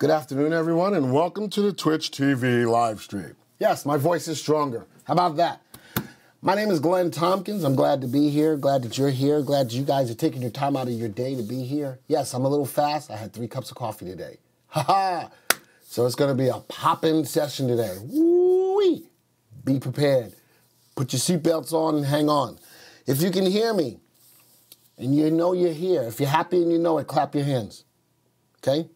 Good afternoon, everyone, and welcome to the Twitch TV live stream. Yes, my voice is stronger. How about that? My name is Glenn Tompkins. I'm glad to be here, glad that you're here, glad that you guys are taking your time out of your day to be here. Yes, I'm a little fast. I had 3 cups of coffee today. Ha-ha! So it's going to be a poppin' session today. Woo-wee! Be prepared. Put your seatbelts on and hang on. If you can hear me, and you know you're here, if you're happy and you know it, clap your hands. Okay?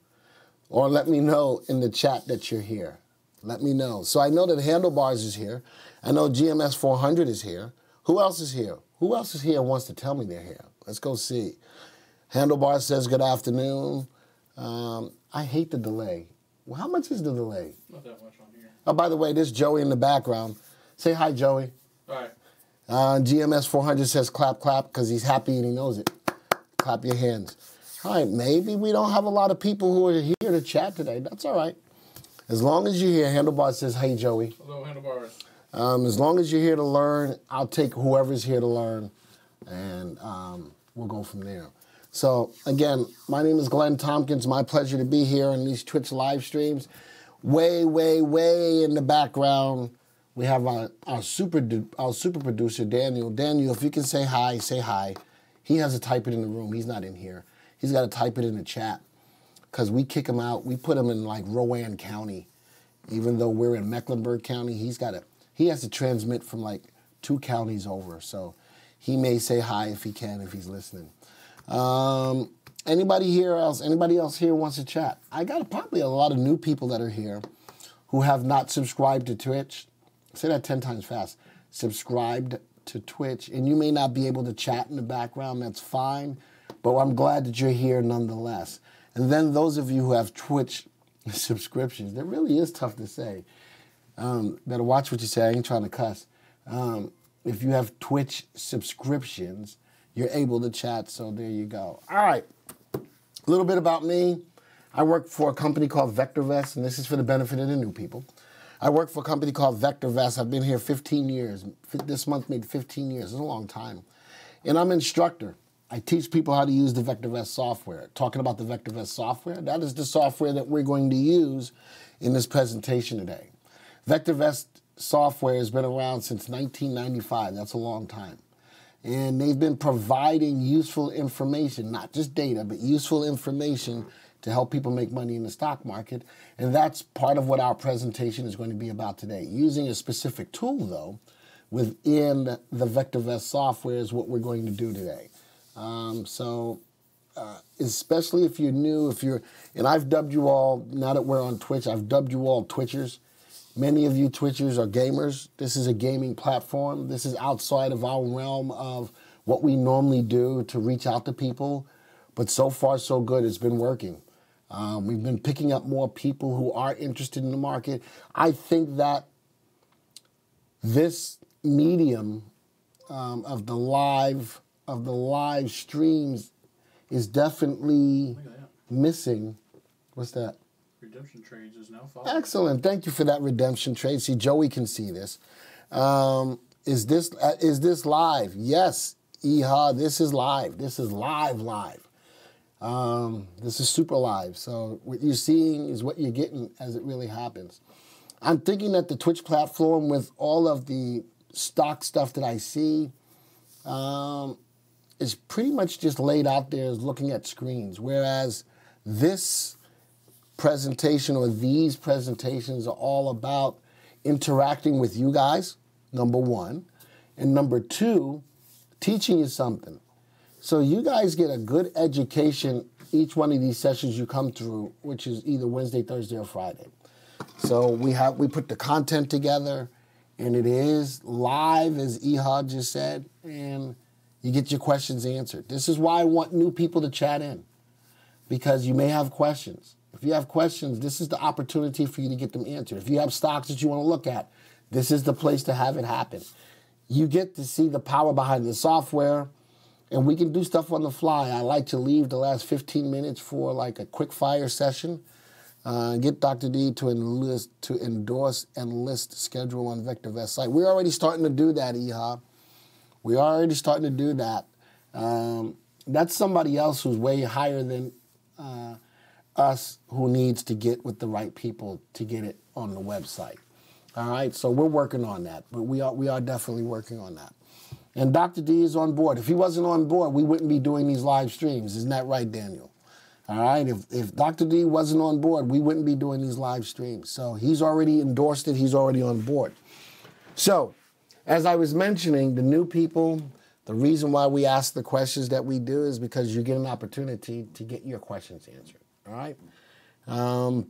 Or let me know in the chat that you're here. Let me know. So I know that Handlebars is here. I know GMS 400 is here. Who else is here? Who else is here and wants to tell me they're here? Let's go see. Handlebars says good afternoon. I hate the delay. Well, how much is the delay? Not that much on here. Oh, by the way, there's Joey in the background. Say hi, Joey. All right. GMS 400 says clap, clap, because he's happy and he knows it. Clap your hands. All right, maybe we don't have a lot of people who are here to chat today. That's all right. As long as you're here, Handlebars says, hey, Joey. Hello, Handlebars. As long as you're here to learn, I'll take whoever's here to learn, and we'll go from there. So, again, my name is Glenn Tompkins. My pleasure to be here in these Twitch live streams. Way, way, way in the background, we have our super producer, Daniel. Daniel, if you can say hi, say hi. He has to type it in the room. He's not in here. He's got to type it in the chat because we kick him out. We put him in like Rowan County, even though we're in Mecklenburg County. He has to transmit from like 2 counties over. So he may say hi if he can, if he's listening. Anybody else here wants to chat? I got probably a lot of new people that are here who have not subscribed to Twitch. Say that 10 times fast. Subscribed to Twitch, and you may not be able to chat in the background. That's fine. But I'm glad that you're here nonetheless. And then those of you who have Twitch subscriptions, that really is tough to say. Better watch what you say. I ain't trying to cuss. If you have Twitch subscriptions, you're able to chat, so there you go. All right, a little bit about me. I work for a company called VectorVest, and this is for the benefit of the new people. I work for a company called VectorVest. I've been here 15 years. This month made 15 years. It's a long time. And I'm an instructor. I teach people how to use the VectorVest software. Talking about the VectorVest software, that is the software that we're going to use in this presentation today. VectorVest software has been around since 1995. That's a long time. And they've been providing useful information, not just data, but useful information to help people make money in the stock market. And that's part of what our presentation is going to be about today. Using a specific tool, though, within the VectorVest software is what we're going to do today. Especially if you're new, and I've dubbed you all, now that we're on Twitch, I've dubbed you all Twitchers. Many of you Twitchers are gamers. This is a gaming platform. This is outside of our realm of what we normally do to reach out to people. But so far, so good. It's been working. We've been picking up more people who are interested in the market. I think that this medium of the live streams is definitely missing. What's that? Redemption trades is now following. Excellent. Thank you for that redemption trade. See, Joey can see this. Is this live? Yes. Eha, this is live. This is live. This is super live. So what you're seeing is what you're getting as it really happens. I'm thinking that the Twitch platform, with all of the stock stuff that I see, it's pretty much just laid out there as looking at screens, whereas this presentation or these presentations are all about interacting with you guys, number one, and number two, teaching you something. So you guys get a good education each one of these sessions you come through, which is either Wednesday, Thursday, or Friday. So we put the content together, and it is live, as Ehad just said, and you get your questions answered. This is why I want new people to chat in, because you may have questions. If you have questions, this is the opportunity for you to get them answered. If you have stocks that you want to look at, this is the place to have it happen. You get to see the power behind the software, and we can do stuff on the fly. I like to leave the last 15 minutes for like a quick fire session. Get Dr. D to endorse and list schedule on VectorVest site. We're already starting to do that, Eha. We're already starting to do that. That's somebody else who's way higher than us who needs to get with the right people to get it on the website. All right, so we're working on that, but we are definitely working on that. And Dr. D is on board. If he wasn't on board, we wouldn't be doing these live streams. Isn't that right, Daniel? All right, if Dr. D wasn't on board, we wouldn't be doing these live streams. So he's already endorsed it. He's already on board. So as I was mentioning, the new people, the reason why we ask the questions that we do is because you get an opportunity to get your questions answered. All right?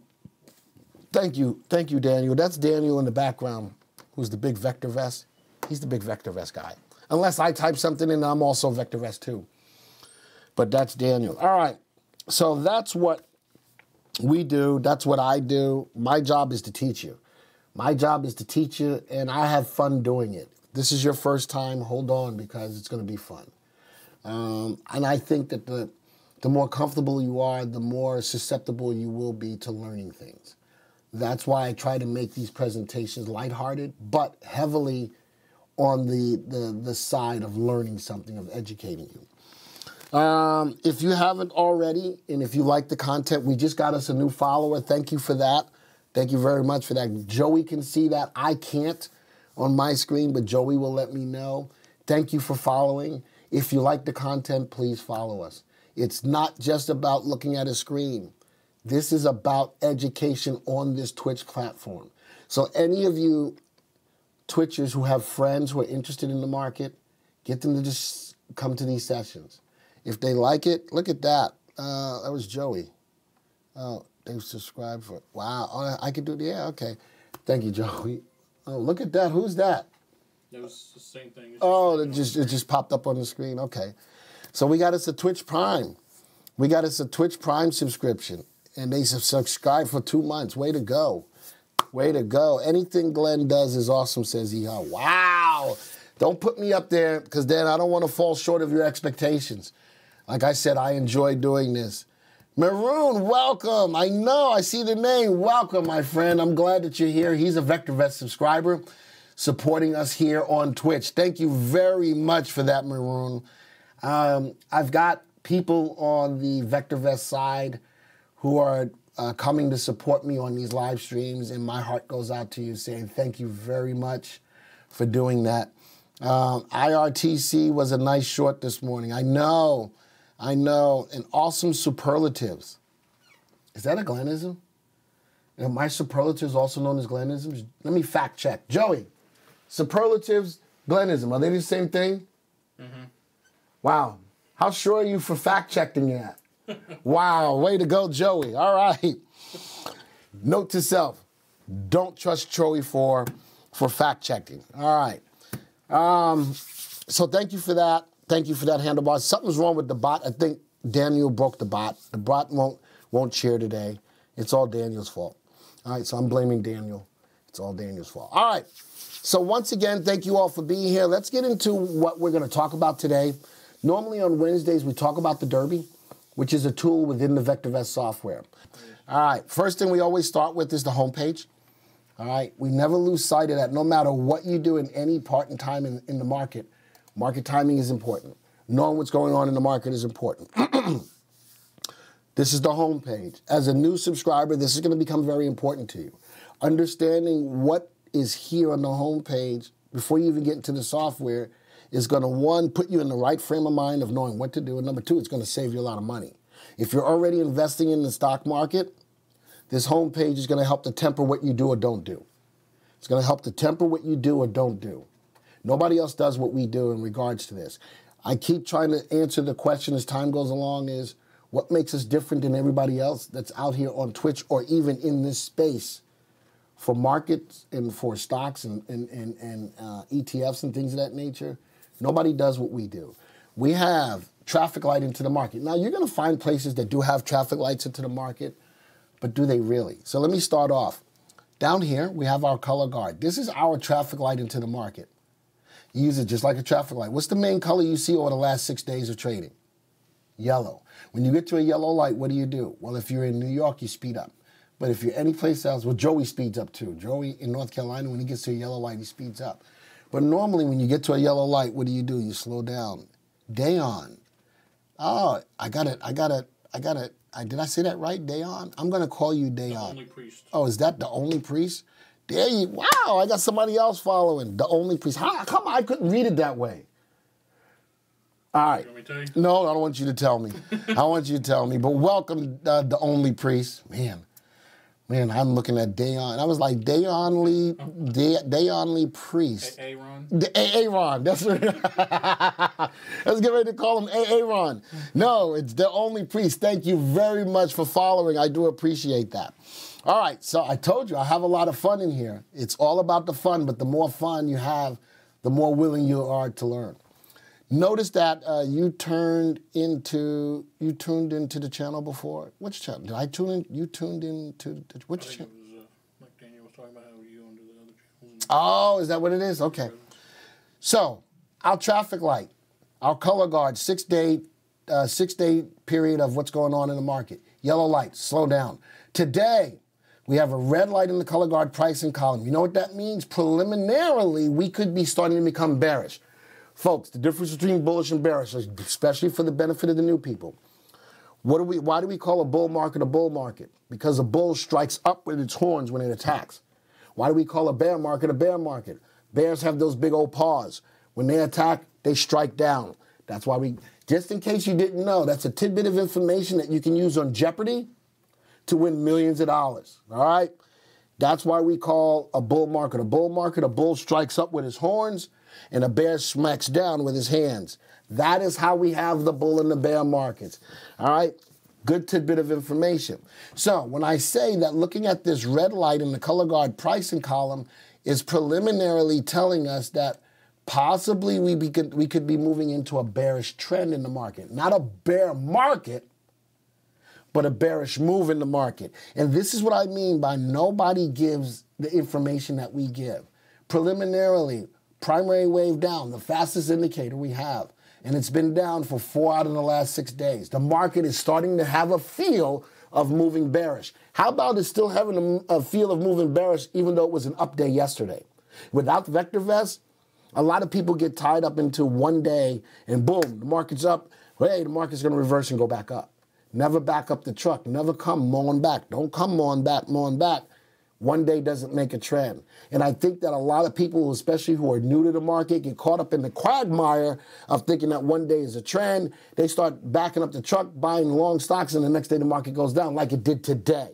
Thank you, Daniel. That's Daniel in the background, who's the big VectorVest. He's the big VectorVest guy. Unless I type something in, I'm also VectorVest too. But that's Daniel. All right. So that's what we do. That's what I do. My job is to teach you. My job is to teach you, and I have fun doing it. This is your first time. Hold on, because it's going to be fun. And I think that the more comfortable you are, the more susceptible you will be to learning things. That's why I try to make these presentations lighthearted, but heavily on the side of learning something, of educating you. If you haven't already, and if you like the content, we just got us a new follower. Thank you for that. Thank you very much for that. Joey can see that. I can't on my screen, but Joey will let me know. Thank you for following. If you like the content, please follow us. It's not just about looking at a screen. This is about education on this Twitch platform. So any of you Twitchers who have friends who are interested in the market, get them to just come to these sessions. If they like it, look at that. That was Joey. Oh, they subscribed for it. Wow. Oh, I could do it. Yeah, okay. Thank you, Joey. Oh, look at that. Who's that? That was the same thing. Oh, it just popped up on the screen. Okay. So we got us a Twitch Prime. We got us a Twitch Prime subscription, and they subscribed for 2 months. Way to go. Way to go. Anything Glenn does is awesome, says Eha. Wow. Don't put me up there, because then I don't want to fall short of your expectations. Like I said, I enjoy doing this. Maroon, welcome. I know, I see the name. Welcome, my friend. I'm glad that you're here. He's a VectorVest subscriber supporting us here on Twitch. Thank you very much for that, Maroon. I've got people on the VectorVest side who are coming to support me on these live streams, and my heart goes out to you saying thank you very much for doing that. IRTC was a nice short this morning. I know, and awesome superlatives. Is that a Glennism? Are my superlatives also known as Glennisms? Let me fact check. Joey, superlatives, Glennism, are they the same thing? Mm-hmm. Wow. How sure are you for fact checking that? Wow, way to go, Joey. All right. Note to self, don't trust Joey for fact checking. All right. So thank you for that. Thank you for that, Handlebar. Something's wrong with the bot. I think Daniel broke the bot. The bot won't cheer today. It's all Daniel's fault. All right, so I'm blaming Daniel. It's all Daniel's fault. All right, so once again, thank you all for being here. Let's get into what we're going to talk about today. Normally on Wednesdays, we talk about the Derby, which is a tool within the VectorVest software. All right, first thing we always start with is the homepage. All right, we never lose sight of that. No matter what you do in any part and time in the market, market timing is important. Knowing what's going on in the market is important. This is the homepage. As a new subscriber, this is going to become very important to you. Understanding what is here on the homepage before you even get into the software is going to, one, put you in the right frame of mind of knowing what to do, and number two, it's going to save you a lot of money. If you're already investing in the stock market, this homepage is going to help to temper what you do or don't do. It's going to help to temper what you do or don't do. Nobody else does what we do in regards to this. I keep trying to answer the question as time goes along is, what makes us different than everybody else that's out here on Twitch or even in this space for markets and for stocks and ETFs and things of that nature? Nobody does what we do. We have traffic light into the market. Now, you're going to find places that do have traffic lights into the market, but do they really? So let me start off. Down here, we have our color guard. This is our traffic light into the market. You use it just like a traffic light. What's the main color you see over the last 6 days of trading? Yellow. When you get to a yellow light, what do? Well, if you're in New York, you speed up. But if you're any place else, well, Joey speeds up too. Joey in North Carolina, when he gets to a yellow light, he speeds up. But normally when you get to a yellow light, what do? You slow down. Day on. Oh, I got it. I got it. I got it. Did I say that right, Dayon? I'm going to call you Dayon. The only priest. Oh, is that the only priest? There you, wow, I got somebody else following. The only priest. How come I couldn't read it that way? All right. You want me to tell you? No, I don't want you to tell me. I want you to tell me. But welcome, the only priest. Man, I'm looking at Dayon. I was like, Dayon Lee, Dayon Lee Priest. Aaron. Aaron. That's what. Let's get ready to call him Aaron. No, it's the only priest. Thank you very much for following. I do appreciate that. All right, so I told you I have a lot of fun in here. It's all about the fun, but the more fun you have, the more willing you are to learn. Notice that you tuned into the channel before. Which channel? Did I tune in? You tuned into which channel? Like Daniel was talking about how you under the other channel. Oh, is that what it is? Okay. So our traffic light, our color guard, 6 day period of what's going on in the market. Yellow light, slow down. Today we have a red light in the color guard pricing column. You know what that means? Preliminarily, we could be starting to become bearish. Folks, the difference between bullish and bearish, especially for the benefit of the new people. Why do we call a bull market a bull market? Because a bull strikes up with its horns when it attacks. Why do we call a bear market a bear market? Bears have those big old paws. When they attack, they strike down. That's why we, just in case you didn't know, that's a tidbit of information that you can use on Jeopardy to win millions of dollars, all right? That's why we call a bull market a bull market. A bull strikes up with his horns, and a bear smacks down with his hands. That is how we have the bull and the bear markets. All right? Good tidbit of information. So when I say that looking at this red light in the color guard pricing column is preliminarily telling us that possibly we could be moving into a bearish trend in the market. Not a bear market, but a bearish move in the market. And this is what I mean by nobody gives the information that we give. Preliminarily, primary wave down, the fastest indicator we have. And it's been down for 4 out of the last 6 days. The market is starting to have a feel of moving bearish. How about it's still having a feel of moving bearish even though it was an up day yesterday? Without VectorVest, a lot of people get tied up into one day and boom, the market's up. Hey, the market's going to reverse and go back up. Never back up the truck. Never come mowing back. Don't come mowing back. One day doesn't make a trend. And I think that a lot of people, especially who are new to the market, get caught up in the quagmire of thinking that one day is a trend. They start backing up the truck, buying long stocks, and the next day the market goes down like it did today.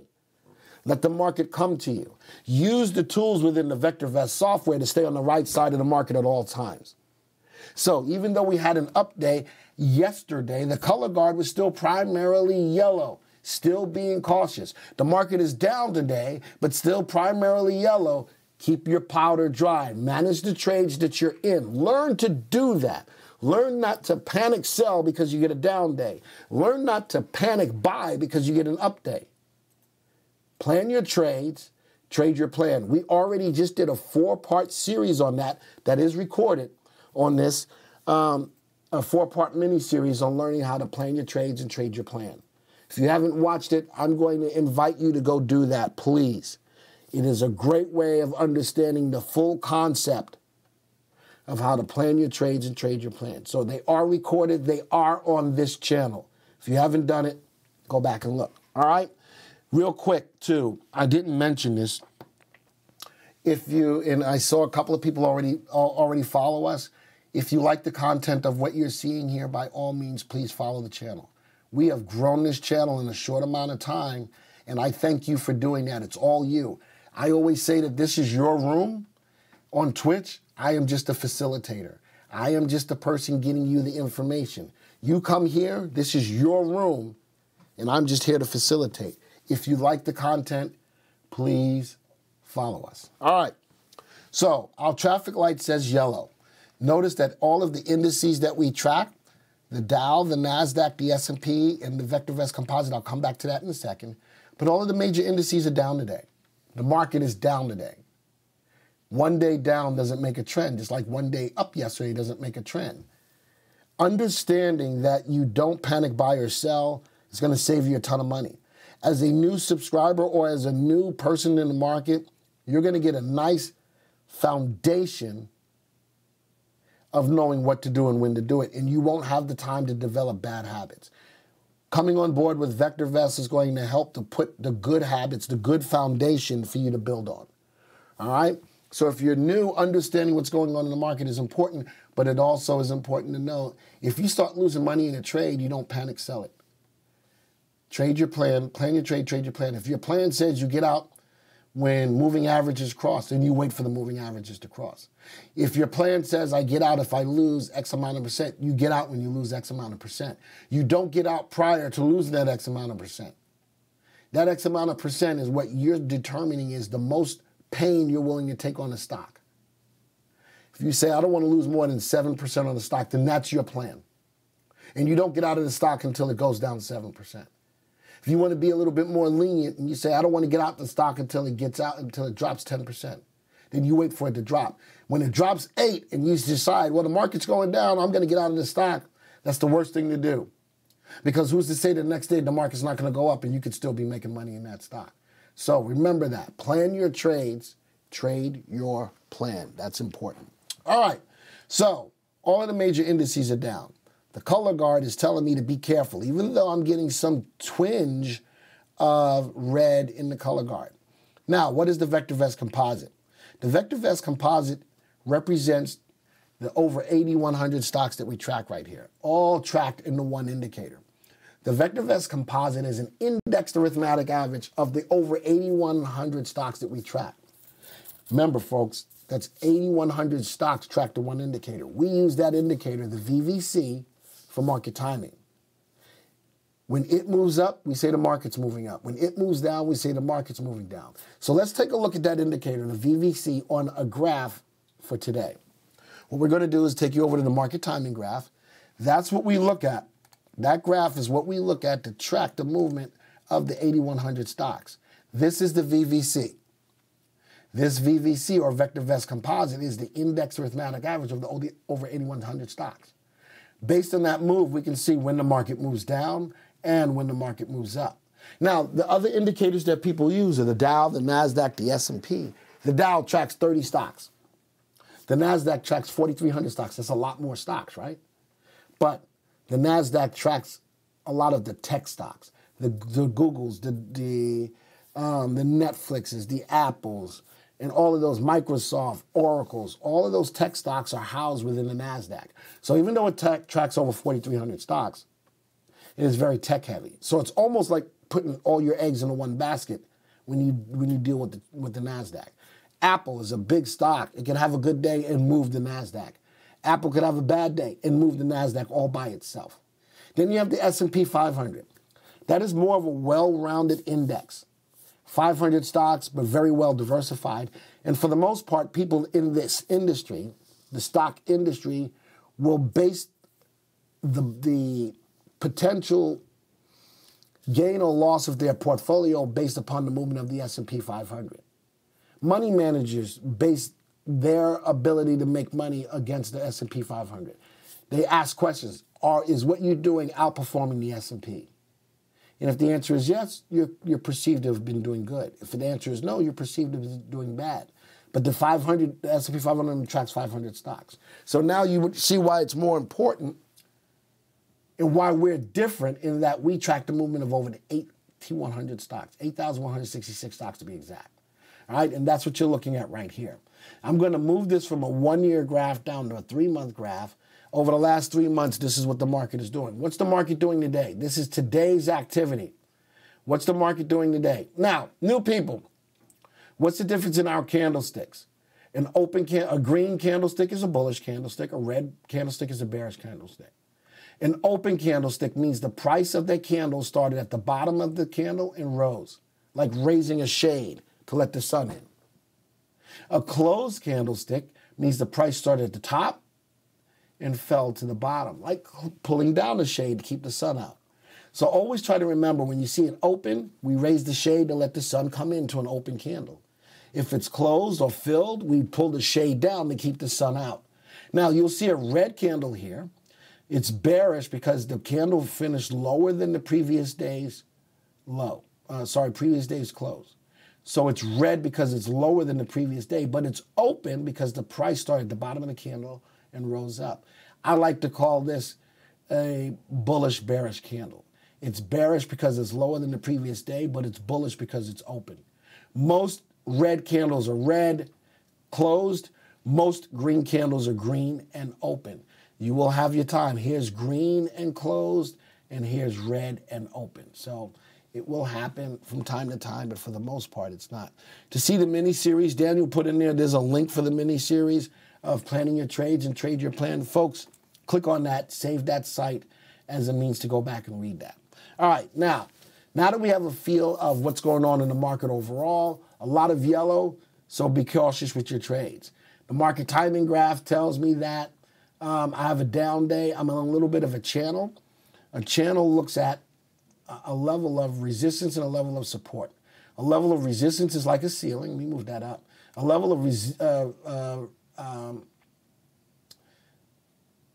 Let the market come to you. Use the tools within the VectorVest software to stay on the right side of the market at all times. So even though we had an up day yesterday, the color guard was still primarily yellow. Still being cautious. The market is down today, but still primarily yellow. Keep your powder dry. Manage the trades that you're in. Learn to do that. Learn not to panic sell because you get a down day. Learn not to panic buy because you get an up day. Plan your trades. Trade your plan. We already just did a 4-part series on that. That is recorded on this. A 4-part mini series on learning how to plan your trades and trade your plan. If you haven't watched it, I'm going to invite you to go do that, please. It is a great way of understanding the full concept of how to plan your trades and trade your plan. So they are recorded. They are on this channel. If you haven't done it, go back and look. All right? Real quick, too, I didn't mention this. If you, and I saw a couple of people already follow us. If you like the content of what you're seeing here, by all means, please follow the channel. We have grown this channel in a short amount of time, and I thank you for doing that. It's all you. I always say that this is your room. On Twitch, I am just a facilitator. I am just the person getting you the information. You come here, this is your room, and I'm just here to facilitate. If you like the content, please follow us. All right. So our traffic light says yellow. Notice that all of the indices that we track, the Dow, the NASDAQ, the S&P, and the VectorVest Composite. I'll come back to that in a second. But all of the major indices are down today. The market is down today. One day down doesn't make a trend, just like one day up yesterday doesn't make a trend. Understanding that you don't panic buy or sell is going to save you a ton of money. As a new subscriber or as a new person in the market, you're going to get a nice foundation of knowing what to do and when to do it, and you won't have the time to develop bad habits. Coming on board with VectorVest is going to help to put the good habits, the good foundation for you to build on. All right? So if you're new, understanding what's going on in the market is important, but it also is important to know if you start losing money in a trade, you don't panic sell it. Trade your plan, plan your trade, trade your plan. If your plan says you get out when moving averages cross, then you wait for the moving averages to cross. If your plan says I get out if I lose X amount of percent, you get out when you lose X amount of percent. You don't get out prior to losing that X amount of percent. That X amount of percent is what you're determining is the most pain you're willing to take on the stock. If you say, I don't want to lose more than 7% on the stock, then that's your plan. And you don't get out of the stock until it goes down 7%. If you want to be a little bit more lenient and you say, I don't want to get out the stock until it gets out, until it drops 10%, then you wait for it to drop. When it drops 8 and you decide, well, the market's going down, I'm going to get out of the stock, that's the worst thing to do. Because who's to say the next day the market's not going to go up and you could still be making money in that stock? So remember that. Plan your trades. Trade your plan. That's important. All right. So all of the major indices are down. The color guard is telling me to be careful, even though I'm getting some twinge of red in the color guard. Now, what is the VectorVest composite? The VectorVest composite represents the over 8,100 stocks that we track right here, all tracked into one indicator. The VectorVest composite is an indexed arithmetic average of the over 8,100 stocks that we track. Remember, folks, that's 8,100 stocks tracked to one indicator. We use that indicator, the VVC, for market timing. When it moves up, we say the market's moving up. When it moves down, we say the market's moving down. So let's take a look at that indicator, the VVC, on a graph for today. What we're going to do is take you over to the market timing graph. That's what we look at. That graph is what we look at to track the movement of the 8,100 stocks. This is the VVC. This VVC, or VectorVest composite, is the index arithmetic average of the over 8,100 stocks. Based on that move, we can see when the market moves down and when the market moves up. Now, the other indicators that people use are the Dow, the NASDAQ, the S&P. The Dow tracks 30 stocks. The NASDAQ tracks 4,300 stocks. That's a lot more stocks, right? But the NASDAQ tracks a lot of the tech stocks, the Googles, the Netflixes, the Apples, and all of those Microsoft, Oracles, all of those tech stocks are housed within the NASDAQ. So even though it tracks over 4,300 stocks, it is very tech heavy. So it's almost like putting all your eggs into one basket when you deal with the NASDAQ. Apple is a big stock. It can have a good day and move the NASDAQ. Apple could have a bad day and move the NASDAQ all by itself. Then you have the S&P 500. That is more of a well-rounded index. 500 stocks, but very well diversified. And for the most part, people in this industry, the stock industry, will base the potential gain or loss of their portfolio based upon the movement of the S&P 500. Money managers base their ability to make money against the S&P 500. They ask questions. Is what you're doing outperforming the S&P? And if the answer is yes, you're perceived to have been doing good. If the answer is no, you're perceived to be doing bad. But the S&P 500 tracks 500 stocks. So now you would see why it's more important and why we're different in that we track the movement of over 8,100 stocks, 8,166 stocks to be exact. All right, and that's what you're looking at right here. I'm going to move this from a one-year graph down to a three-month graph. Over the last 3 months, this is what the market is doing. What's the market doing today? This is today's activity. What's the market doing today? Now, new people, what's the difference in our candlesticks? A green candlestick is a bullish candlestick. A red candlestick is a bearish candlestick. An open candlestick means the price of that candle started at the bottom of the candle and rose, like raising a shade to let the sun in. A closed candlestick means the price started at the top and fell to the bottom, like pulling down the shade to keep the sun out. So always try to remember when you see it open, we raise the shade to let the sun come into an open candle. If it's closed or filled, we pull the shade down to keep the sun out. Now you'll see a red candle here. It's bearish because the candle finished lower than the previous day's low. Previous day's close. So it's red because it's lower than the previous day, but it's open because the price started at the bottom of the candle and rose up. I like to call this a bullish bearish candle. It's bearish because it's lower than the previous day, but it's bullish because it's open. Most red candles are red, closed. Most green candles are green and open. You will have your time. Here's green and closed, and here's red and open. So it will happen from time to time, but for the most part, it's not. To see the mini-series, Daniel put in there, there's a link for the mini-series of planning your trades and trade your plan. Folks, click on that, save that site as a means to go back and read that. All right, now that we have a feel of what's going on in the market overall, a lot of yellow, so be cautious with your trades. The market timing graph tells me that I have a down day. I'm in a little bit of a channel. A channel looks at a level of resistance and a level of support. A level of resistance is like a ceiling. Let me move that up. A level of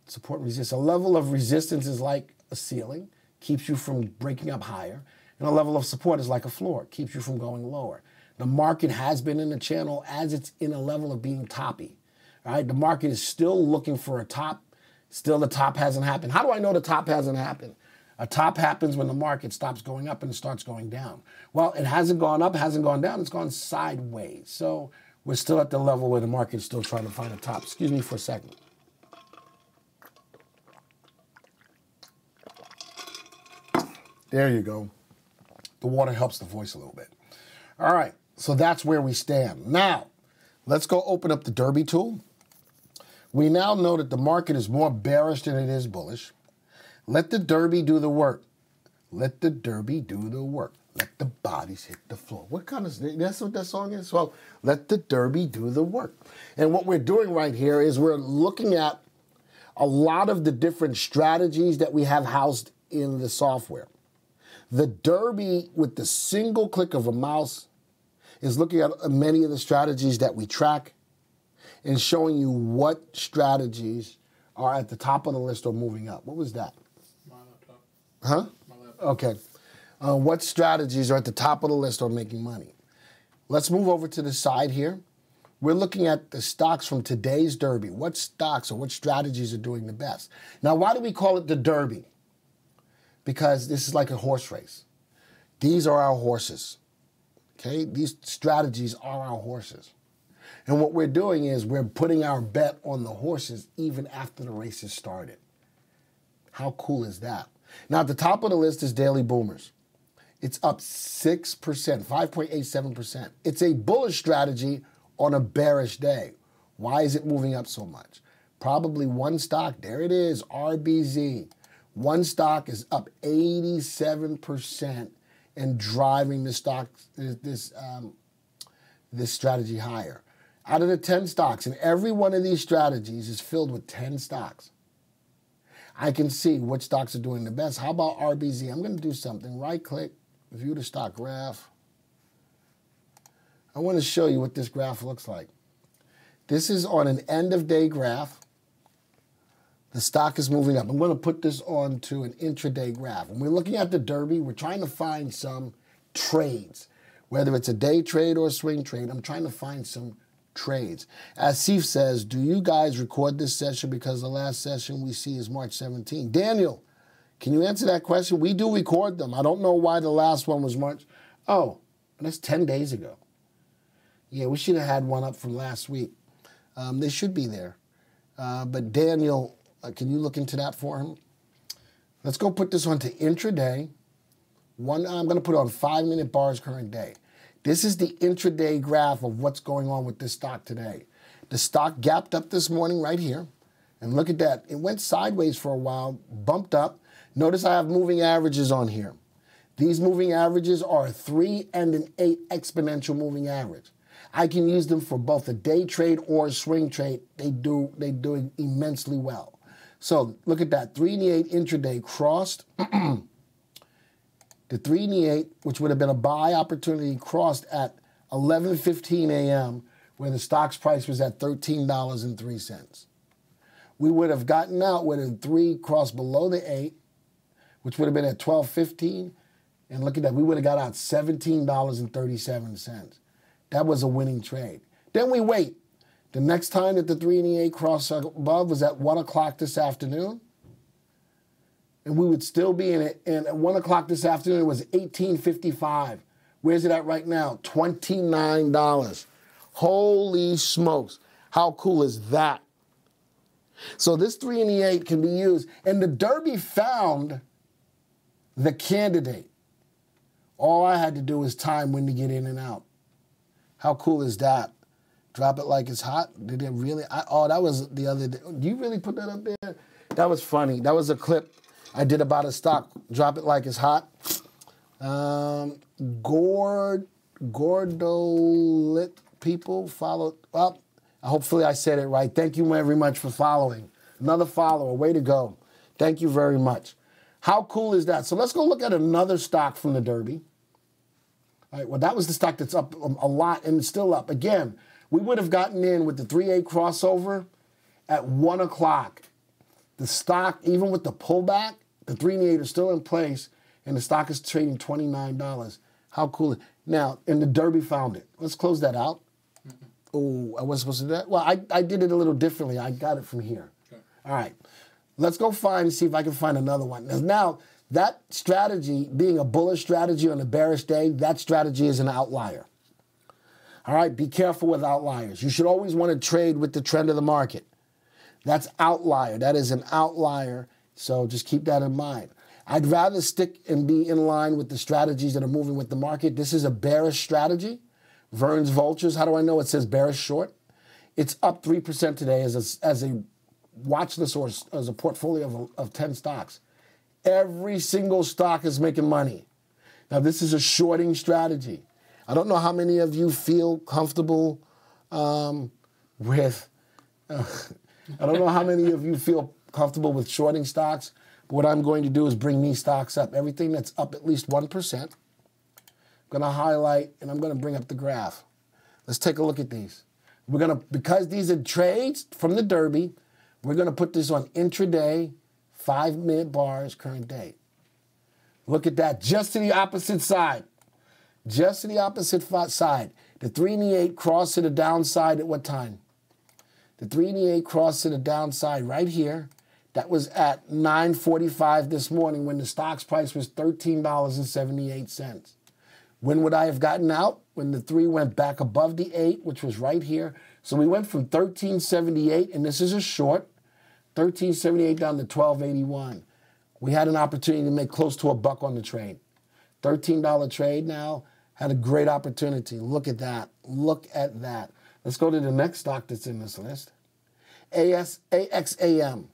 support and resistance. A level of resistance is like a ceiling, keeps you from breaking up higher. And a level of support is like a floor, keeps you from going lower. The market has been in a channel as it's in a level of being toppy. All right, the market is still looking for a top. Still, the top hasn't happened. How do I know the top hasn't happened? A top happens when the market stops going up and it starts going down. Well, it hasn't gone up, hasn't gone down. It's gone sideways. So we're still at the level where the market is still trying to find a top. Excuse me for a second. There you go. The water helps the voice a little bit. All right, so that's where we stand. Now, let's go open up the Derby tool. We now know that the market is more bearish than it is bullish. Let the Derby do the work. Let the Derby do the work. Let the bodies hit the floor. What kind of, that's what that song is? Well, let the Derby do the work. And what we're doing right here is we're looking at a lot of the different strategies that we have housed in the software. The Derby, with the single click of a mouse, is looking at many of the strategies that we track and showing you what strategies are at the top of the list or moving up. What was that? My laptop. Huh? My laptop. Okay. What strategies are at the top of the list or making money? Let's move over to the side here. We're looking at the stocks from today's Derby. What stocks or what strategies are doing the best? Now, why do we call it the Derby? Because this is like a horse race. These are our horses, okay? These strategies are our horses. And what we're doing is we're putting our bet on the horses even after the race has started. How cool is that? Now, at the top of the list is Daily Boomers. It's up 6%, 5.87%. It's a bullish strategy on a bearish day. Why is it moving up so much? Probably one stock, there it is, RBZ. One stock is up 87% and driving the stock, this strategy higher. Out of the 10 stocks, and every one of these strategies is filled with 10 stocks. I can see what stocks are doing the best. How about RBZ? I'm going to do something. Right-click, view the stock graph. I want to show you what this graph looks like. This is on an end-of-day graph. The stock is moving up. I'm going to put this onto an intraday graph. When we're looking at the Derby, we're trying to find some trades, whether it's a day trade or a swing trade. I'm trying to find some trades. As Asif says, do you guys record this session because the last session we see is March 17? Daniel, can you answer that question? We do record them. I don't know why the last one was March. Oh, that's 10 days ago. Yeah, we should have had one up from last week. They should be there. But Daniel, can you look into that for him? Let's go put this onto intraday. I'm going to put on 5-minute bars current day. This is the intraday graph of what's going on with this stock today. The stock gapped up this morning right here. And look at that. It went sideways for a while, bumped up. Notice I have moving averages on here. These moving averages are a 3 and an 8 exponential moving average. I can use them for both a day trade or a swing trade. They do immensely well. So look at that, 3 and the 8 intraday crossed. The 3 and the 8, which would have been a buy opportunity, crossed at 11:15 a.m. when the stock's price was at $13.03. We would have gotten out when the 3 crossed below the 8, which would have been at 12:15. And look at that, we would have got out $17.37. That was a winning trade. Then we wait. The next time that the 3 and the 8 crossed above was at 1 o'clock this afternoon. and we would still be in it. And at 1 o'clock this afternoon, it was $18.55. Where's it at right now? $29. Holy smokes. How cool is that? So this 3 and the 8 can be used. And the Derby found the candidate. All I had to do was time when to get in and out. How cool is that? Drop it like it's hot. Did it really? Oh, that was the other day. Do you really put that up there? That was funny. That was a clip I did about a stock. Drop it like it's hot. Gordolit people followed up. Hopefully I said it right. Thank you very much for following. Another follower. Way to go. Thank you very much. How cool is that? So let's go look at another stock from the Derby. All right, well, that was the stock that's up a lot and still up. Again, we would have gotten in with the 3-8 crossover at 1 o'clock. The stock, even with the pullback, the 3 and the 8 are still in place, and the stock is trading $29. How cool. Now, and the Derby found it. Let's close that out. Oh, I wasn't supposed to do that? Well, I did it a little differently. I got it from here. Okay. All right. Let's go find and see if I can find another one. Now, that strategy, being a bullish strategy on a bearish day, that strategy is an outlier. All right, be careful with outliers. You should always want to trade with the trend of the market. That's outlier. That is an outlier, so just keep that in mind. I'd rather stick and be in line with the strategies that are moving with the market. This is a bearish strategy. Vern's Vultures, how do I know it says bearish short? It's up 3% today as a watch list or as a portfolio of 10 stocks. Every single stock is making money. Now, this is a shorting strategy. I don't know how many of you feel comfortable I don't know how many of you feel comfortable with shorting stocks, but what I'm going to do is bring these stocks up. Everything that's up at least 1%, I'm going to highlight, and I'm going to bring up the graph. Let's take a look at these. We're going to, because these are trades from the Derby, we're going to put this on intraday, 5-minute bars, current date. Look at that, just to the opposite side. Just to the opposite side. The 3 and the 8 crossed to the downside at what time? The 3 and the 8 crossed to the downside right here. That was at 9:45 this morning when the stock's price was $13.78. When would I have gotten out? When the 3 went back above the 8, which was right here. So we went from 13.78, and this is a short, 13.78 down to 12.81. We had an opportunity to make close to $1 on the trade. $13 trade now, had a great opportunity. Look at that. Look at that. Let's go to the next stock that's in this list. ASAXAM.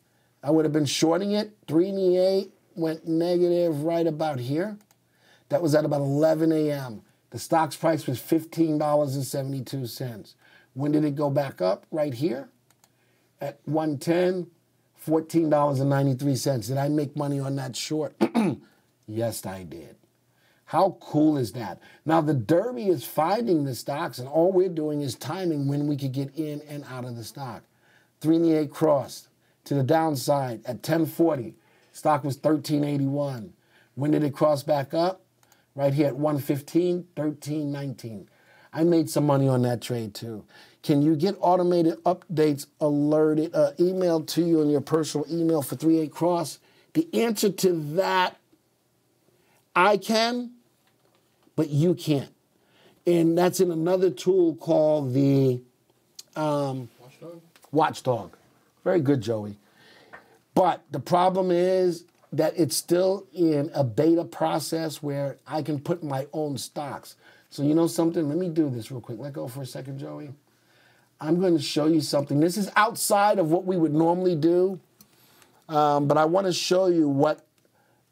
I would have been shorting it. 3 and the 8 went negative right about here. That was at about 11 a.m. The stock's price was $15.72. When did it go back up? Right here at 110, $14.93. Did I make money on that short? Yes, I did. How cool is that? Now, the Derby is finding the stocks, and all we're doing is timing when we could get in and out of the stock. 3 and the 8 crossed to the downside at 10:40. Stock was 13.81. When did it cross back up? Right here at 1:15, 13.19. I made some money on that trade, too. Can you get automated updates alerted, emailed to you on your personal email for 3-8 cross? The answer to that, I can, but you can't. And that's in another tool called the Watchdog. Very good, Joey. But the problem is that it's still in a beta process where I can put my own stocks. So you know something? Let me do this real quick. Let go for a second, Joey. I'm going to show you something. This is outside of what we would normally do, but I want to show you what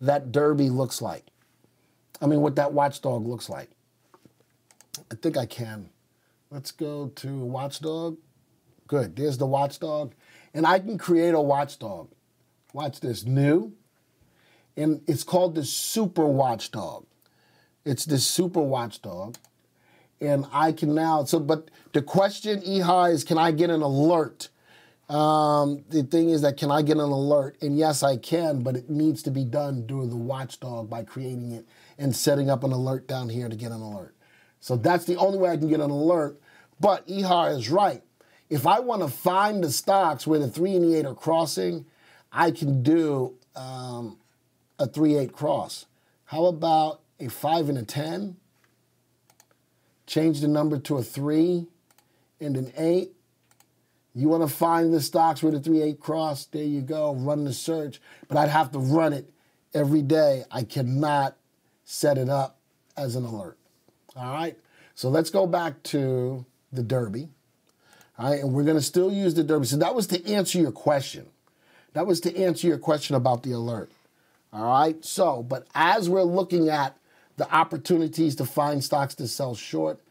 that Derby looks like. I mean, what that Watchdog looks like. I think I can. Let's go to Watchdog. Good. There's the Watchdog. And I can create a Watchdog. Watch this. New. And it's called the Super Watchdog. It's the Super Watchdog. And I can now, so, but the question, Eha, is can I get an alert? The thing is that can I get an alert? And yes, I can, but it needs to be done through the Watchdog by creating it and setting up an alert down here to get an alert. So that's the only way I can get an alert. But Eha is right. If I want to find the stocks where the 3 and the 8 are crossing, I can do a 3-8 cross. How about a 5 and a 10? Change the number to a 3 and an 8. You want to find the stocks with a 3-8 cross, there you go, run the search. But I'd have to run it every day. I cannot set it up as an alert. All right, so let's go back to the Derby. All right, and we're going to still use the Derby. So that was to answer your question. That was to answer your question about the alert. All right, so, but as we're looking at the opportunities to find stocks to sell short,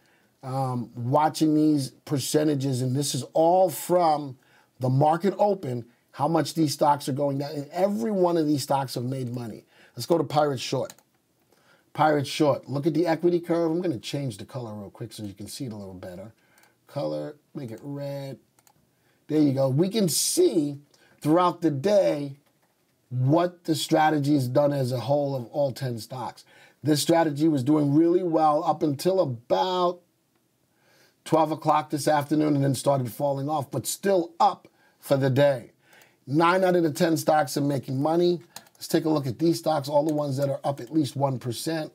watching these percentages, and this is all from the market open, how much these stocks are going down. And every one of these stocks have made money. Let's go to Pirate Short. Pirate Short, look at the equity curve. I'm going to change the color real quick so you can see it a little better. Color, make it red. There you go. We can see throughout the day what the strategy has done as a whole of all 10 stocks. This strategy was doing really well up until about 12 o'clock this afternoon and then started falling off, but still up for the day. 9 out of the 10 stocks are making money. Let's take a look at these stocks, all the ones that are up at least 1%.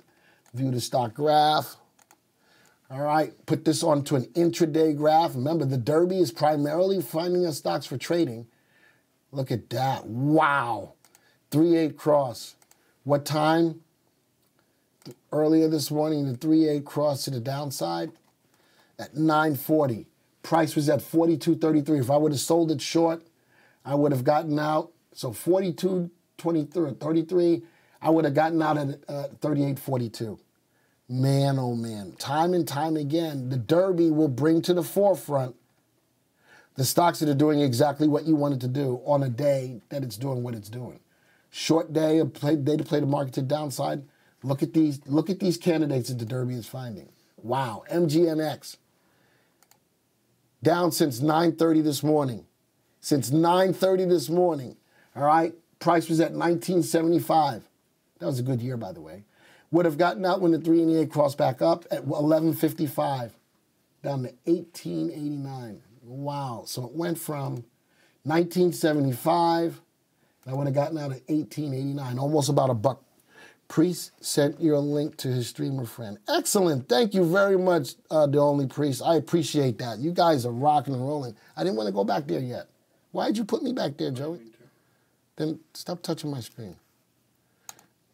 View the stock graph. All right, put this onto an intraday graph. Remember, the Derby is primarily finding us stocks for trading. Look at that. Wow. 3-8 cross. What time? Earlier this morning, the 3-8 cross to the downside at 9:40. Price was at 42.33. If I would have sold it short, I would have gotten out. So 42.23, I would have gotten out at 38.42. Man, oh man. Time and time again, the Derby will bring to the forefront the stocks that are doing exactly what you wanted to do on a day that it's doing what it's doing. Short day, a day to play the market to the downside. Look at these candidates that the Derby is finding. Wow, MGMX. Down since 9:30 this morning. Since 9:30 this morning, all right? Price was at 19.75. That was a good year, by the way. Would have gotten out when the 3 and 8 crossed back up at 11.55, down to 18.89. Wow, so it went from 19.75, I would have gotten out at 18.89, almost about a buck. Priest sent your link to his streamer friend. Excellent. Thank you very much, The Only Priest. I appreciate that. You guys are rocking and rolling. I didn't want to go back there yet. Why'd you put me back there, Joey? Then stop touching my screen.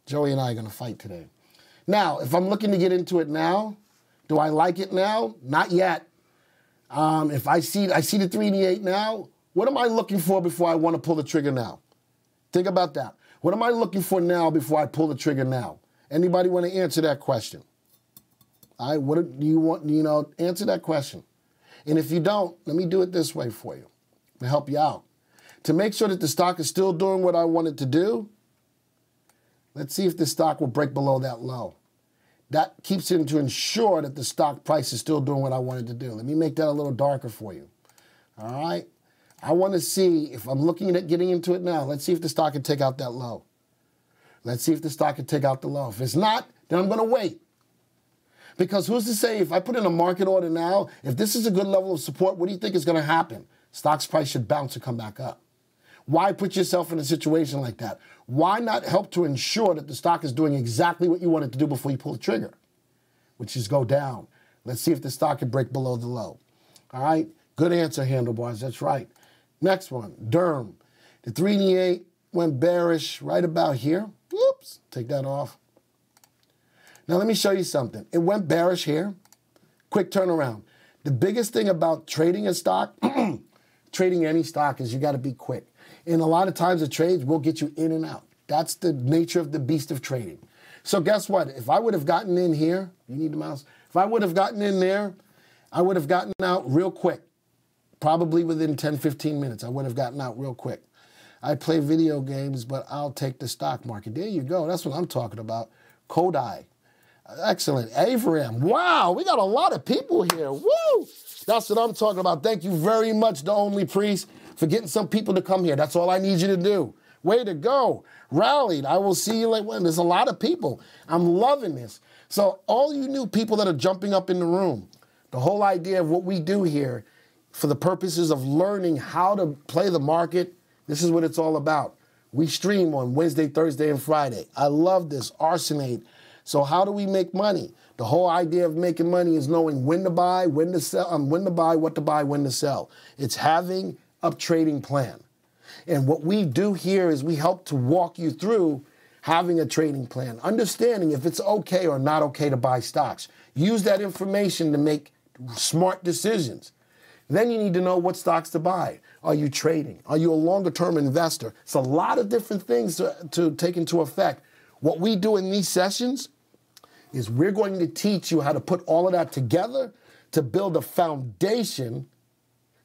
Joey and I are going to fight today. Now, if I'm looking to get into it now, do I like it now? Not yet. If I see the 3 and 8 now, what am I looking for before I want to pull the trigger now? Think about that. What am I looking for now before I pull the trigger now? Anybody want to answer that question? All right, what do you want, you know, answer that question. And if you don't, let me do it this way for you to help you out. To make sure that the stock is still doing what I want it to do, let's see if the stock will break below that low. That keeps him to ensure that the stock price is still doing what I want it to do. Let me make that a little darker for you. All right. I want to see if I'm looking at getting into it now. Let's see if the stock can take out that low. Let's see if the stock can take out the low. If it's not, then I'm going to wait. Because who's to say if I put in a market order now, if this is a good level of support, what do you think is going to happen? Stock's price should bounce and come back up. Why put yourself in a situation like that? Why not help to ensure that the stock is doing exactly what you want it to do before you pull the trigger, which is go down. Let's see if the stock can break below the low. All right? Good answer, Handlebars. That's right. Next one, Derm. The 3 and 8 went bearish right about here. Oops, take that off. Now let me show you something. It went bearish here. Quick turnaround. The biggest thing about trading a stock, trading any stock, is you got to be quick. And a lot of times the trades will get you in and out. That's the nature of the beast of trading. So guess what? If I would have gotten in here, you need the mouse. If I would have gotten in there, I would have gotten out real quick. Probably within 10, 15 minutes, I would have gotten out real quick. I play video games, but I'll take the stock market. There you go. That's what I'm talking about. Kodai. Excellent. Avram. Wow, we got a lot of people here. Woo! That's what I'm talking about. Thank you very much, The Only Priest, for getting some people to come here. That's all I need you to do. Way to go. Rallied. I will see you later. Well, there's a lot of people. I'm loving this. So all you new people that are jumping up in the room, the whole idea of what we do here for the purposes of learning how to play the market, this is what it's all about. We stream on Wednesday, Thursday, and Friday. I love this, Arsenate. So how do we make money? The whole idea of making money is knowing when to buy, when to sell, what to buy, when to sell. It's having a trading plan. And what we do here is we help to walk you through having a trading plan, understanding if it's okay or not okay to buy stocks. Use that information to make smart decisions. Then you need to know what stocks to buy. Are you trading? Are you a longer-term investor? It's a lot of different things to take into effect. What we do in these sessions is we're going to teach you how to put all of that together to build a foundation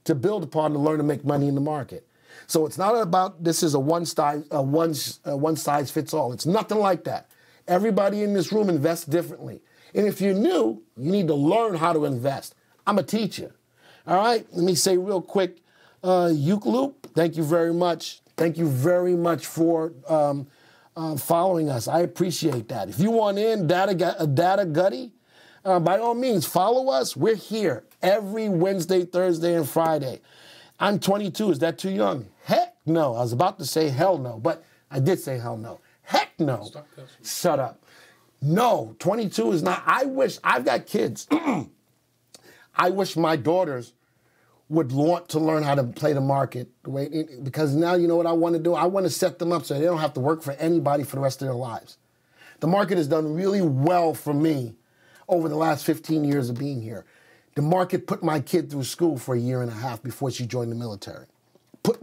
to build upon to learn to make money in the market. So it's not about this is a one size fits all. It's nothing like that. Everybody in this room invests differently. And if you're new, you need to learn how to invest. I'm a teacher. All right, let me say real quick, Loop, thank you very much. Thank you very much for following us. I appreciate that. If you want in, Data Gutty, by all means, follow us. We're here every Wednesday, Thursday, and Friday. I'm 22. Is that too young? Heck no. I was about to say hell no, but I did say hell no. Heck no. Shut up. No, 22 is not. I wish, I've got kids. I wish my daughters would want to learn how to play the market the way it, because now you know what I want to do? I want to set them up so they don't have to work for anybody for the rest of their lives. The market has done really well for me over the last 15 years of being here. The market put my kid through school for a year and a half before she joined the military. Put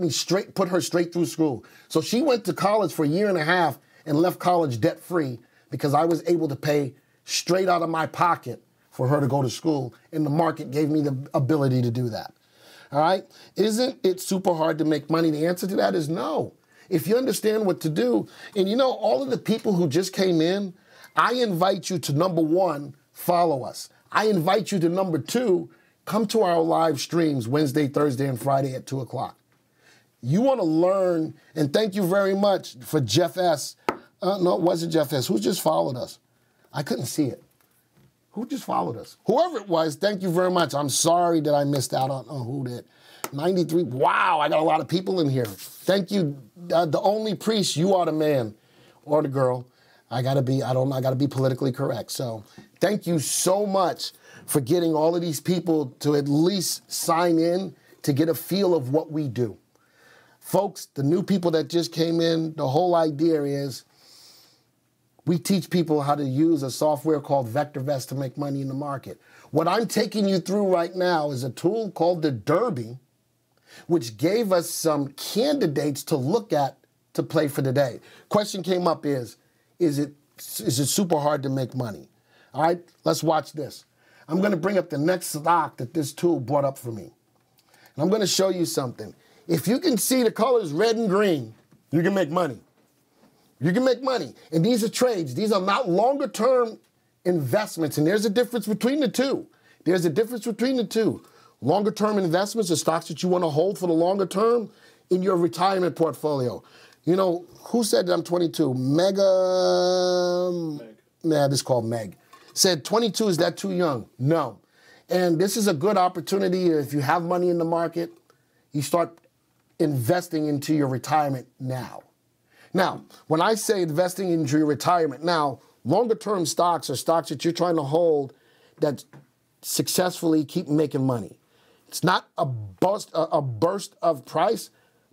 her straight through school. So she went to college for a year and a half and left college debt-free because I was able to pay straight out of my pocket for her to go to school, and the market gave me the ability to do that. All right? Isn't it super hard to make money? The answer to that is no. If you understand what to do, and you know, all of the people who just came in, I invite you to, number one, follow us. I invite you to, number two, come to our live streams Wednesday, Thursday, and Friday at 2 o'clock. You want to learn, and thank you very much for Jeff S. No, it wasn't Jeff S. Who just followed us? I couldn't see it. Who just followed us? Whoever it was, thank you very much. I'm sorry that I missed out on who did. 93, wow, I got a lot of people in here. Thank you, the only priest, you are the man or the girl. I gotta be politically correct. So thank you so much for getting all of these people to at least sign in to get a feel of what we do. Folks, the new people that just came in, the whole idea is we teach people how to use a software called VectorVest to make money in the market. What I'm taking you through right now is a tool called the Derby, which gave us some candidates to look at to play for the day. Question came up is it super hard to make money? All right, let's watch this. I'm going to bring up the next stock that this tool brought up for me. And I'm going to show you something. If you can see the colors red and green, you can make money. You can make money. And these are trades. These are not longer-term investments. And there's a difference between the two. There's a difference between the two. Longer-term investments are stocks that you want to hold for the longer term in your retirement portfolio. You know, who said that I'm 22? Meg. Nah, this is called Meg. Said 22, is that too young? No. And this is a good opportunity if you have money in the market, you start investing into your retirement now. Now, when I say investing into your retirement now, longer-term stocks are stocks that you're trying to hold that successfully keep making money. It's not a burst of price,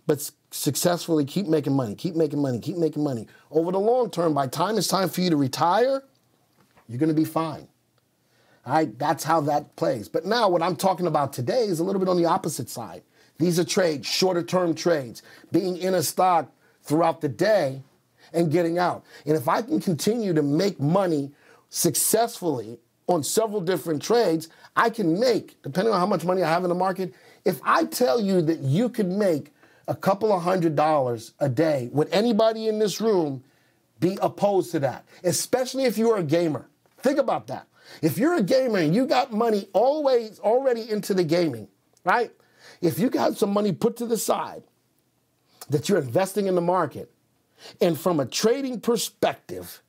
but successfully keep making money, keep making money, keep making money. Over the long term, by the time it's time for you to retire, you're going to be fine. All right, that's how that plays. But now what I'm talking about today is a little bit on the opposite side. These are trades, shorter-term trades, being in a stock throughout the day and getting out. And if I can continue to make money successfully on several different trades, I can make, depending on how much money I have in the market, if I tell you that you could make a couple of $100s a day, would anybody in this room be opposed to that? Especially if you're a gamer. Think about that. If you're a gamer and you got money always already into the gaming, right? If you got some money put to the side, that you're investing in the market. And from a trading perspective,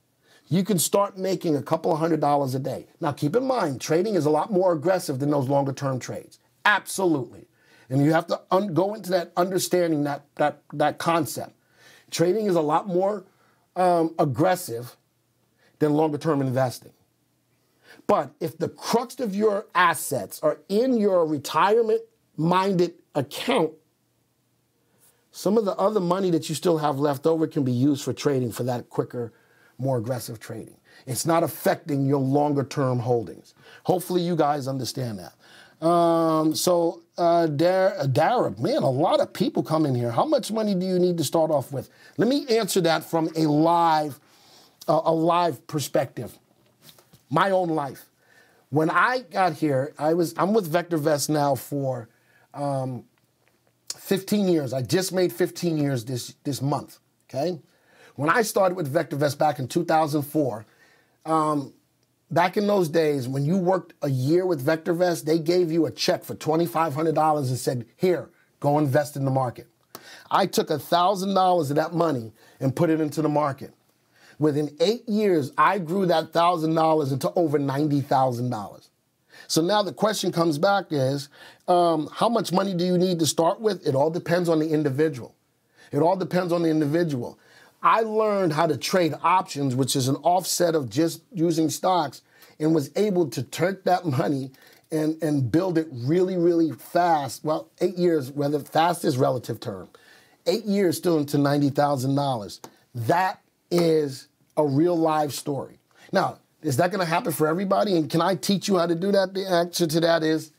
you can start making a couple of $100s a day. Now, keep in mind, trading is a lot more aggressive than those longer-term trades. Absolutely. And you have to go into that understanding, that concept. Trading is a lot more aggressive than longer term investing. But if the crux of your assets are in your retirement-minded account, some of the other money that you still have left over can be used for trading, for that quicker, more aggressive trading. It's not affecting your longer-term holdings. Hopefully you guys understand that. Darab, man, a lot of people come in here. How much money do you need to start off with? Let me answer that from a live perspective. My own life. When I got here, I'm with VectorVest now for 15 years. I just made 15 years this month, okay? When I started with VectorVest back in 2004, back in those days, when you worked a year with VectorVest, they gave you a check for $2,500 and said, here, go invest in the market. I took $1,000 of that money and put it into the market. Within 8 years, I grew that $1,000 into over $90,000. So now the question comes back is, how much money do you need to start with? It all depends on the individual. It all depends on the individual. I learned how to trade options, which is an offset of just using stocks, and was able to take that money and build it really, really fast. Well, 8 years, whether fast is relative term. 8 years still into $90,000. That is a real live story. Now, is that going to happen for everybody? And can I teach you how to do that? The answer to that is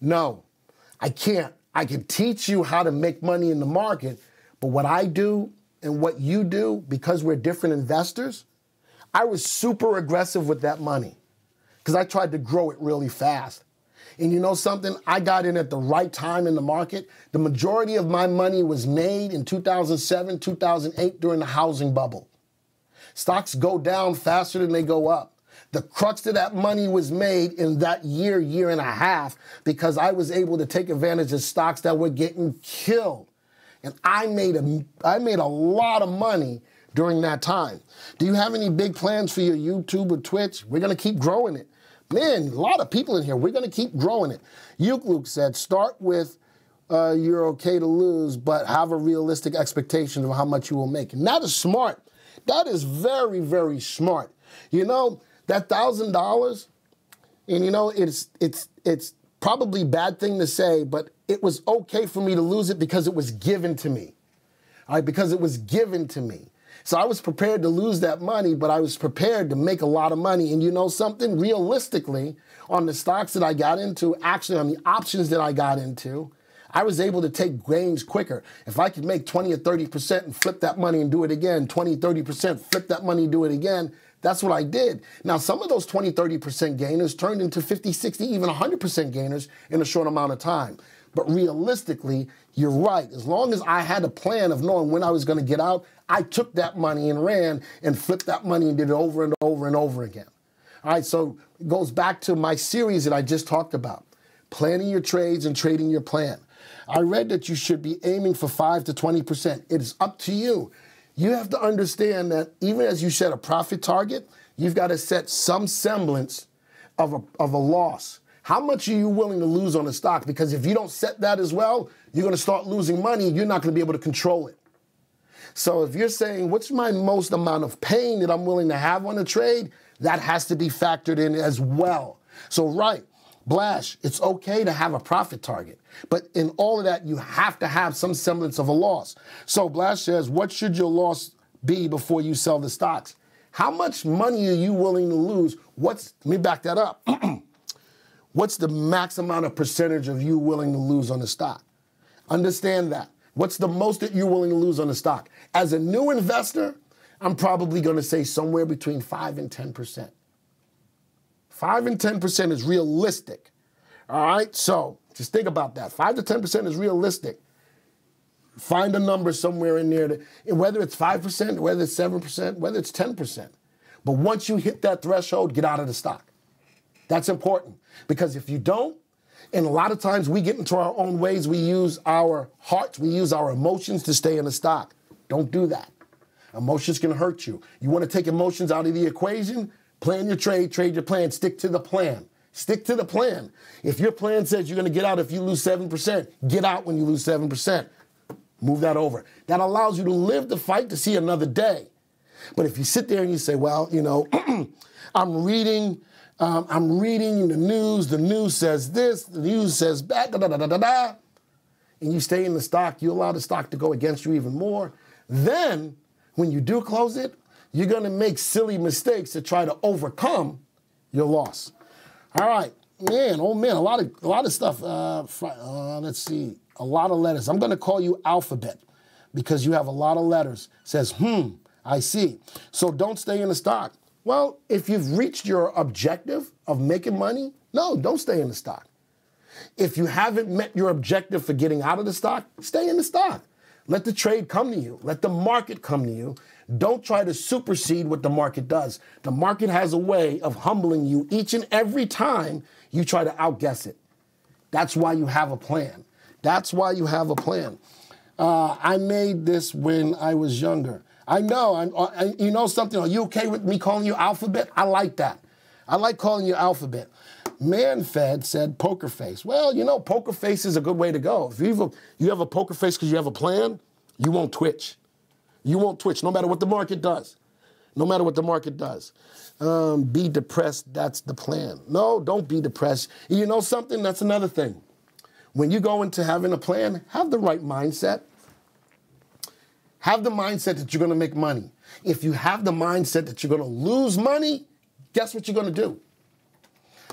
no, I can't. I can teach you how to make money in the market, but what I do and what you do, because we're different investors, I was super aggressive with that money because I tried to grow it really fast. And you know something? I got in at the right time in the market. The majority of my money was made in 2007, 2008 during the housing bubble. Stocks go down faster than they go up. The crux of that money was made in that year, year and a half, because I was able to take advantage of stocks that were getting killed. And I made a lot of money during that time. Do you have any big plans for your YouTube or Twitch? We're going to keep growing it. Man, a lot of people in here. We're going to keep growing it. Luke said, start with you're okay to lose, but have a realistic expectation of how much you will make. And that is smart. That is very, very smart. You know, that $1,000, and you know, it's probably a bad thing to say, but it was okay for me to lose it because it was given to me. All right, because it was given to me. So I was prepared to lose that money, but I was prepared to make a lot of money. And you know something? Realistically, on the stocks that I got into, actually on the options that I got into, I was able to take gains quicker. If I could make 20 or 30% and flip that money and do it again, 20, 30%, flip that money, do it again, that's what I did. Now, some of those 20, 30% gainers turned into 50, 60, even 100% gainers in a short amount of time. But realistically, you're right. As long as I had a plan of knowing when I was going to get out, I took that money and ran and flipped that money and did it over and over and over again. All right, so it goes back to my series that I just talked about, planning your trades and trading your plan. I read that you should be aiming for 5 to 20%. It is up to you. You have to understand that even as you set a profit target, you've got to set some semblance of a loss. How much are you willing to lose on a stock? Because if you don't set that as well, you're going to start losing money. You're not going to be able to control it. So if you're saying, what's my most amount of pain that I'm willing to have on a trade, that has to be factored in as well. So right, Blash, it's okay to have a profit target. But in all of that, you have to have some semblance of a loss. So Blash says, what should your loss be before you sell the stocks? How much money are you willing to lose? Let me back that up. What's the max amount of percentage of you willing to lose on the stock? Understand that. What's the most that you're willing to lose on the stock? As a new investor, I'm probably going to say somewhere between 5 and 10%. 5 and 10% is realistic. All right? So just think about that. 5 to 10% is realistic. Find a number somewhere in there, whether it's 5%, whether it's 7%, whether it's 10%. But once you hit that threshold, get out of the stock. That's important, because if you don't, and a lot of times we get into our own ways, we use our hearts, we use our emotions to stay in the stock. Don't do that. Emotions can hurt you. You want to take emotions out of the equation? Plan your trade, trade your plan, stick to the plan. Stick to the plan. If your plan says you're going to get out if you lose 7%, get out when you lose 7%. Move that over. That allows you to live the fight to see another day. But if you sit there and you say, well, you know, I'm reading the news says this, the news says that, and you stay in the stock, you allow the stock to go against you even more. Then, when you do close it, you're going to make silly mistakes to try to overcome your loss. All right, man, oh man, a lot of stuff. Let's see, a lot of letters. I'm going to call you Alphabet because you have a lot of letters. It says, I see. So don't stay in the stock. Well, if you've reached your objective of making money, no, don't stay in the stock. If you haven't met your objective for getting out of the stock, stay in the stock. Let the trade come to you. Let the market come to you. Don't try to supersede what the market does. The market has a way of humbling you each and every time you try to outguess it. That's why you have a plan. That's why you have a plan. I made this when I was younger. I know. You know something? Are you okay with me calling you Alphabet? I like that. I like calling you Alphabet. Manfed said poker face. Well, you know, poker face is a good way to go. If you have a poker face because you have a plan, you won't twitch. You won't twitch no matter what the market does. No matter what the market does. Be depressed, that's the plan. No, don't be depressed. You know something? That's another thing. When you go into having a plan, have the right mindset. Have the mindset that you're going to make money. If you have the mindset that you're going to lose money, guess what you're going to do?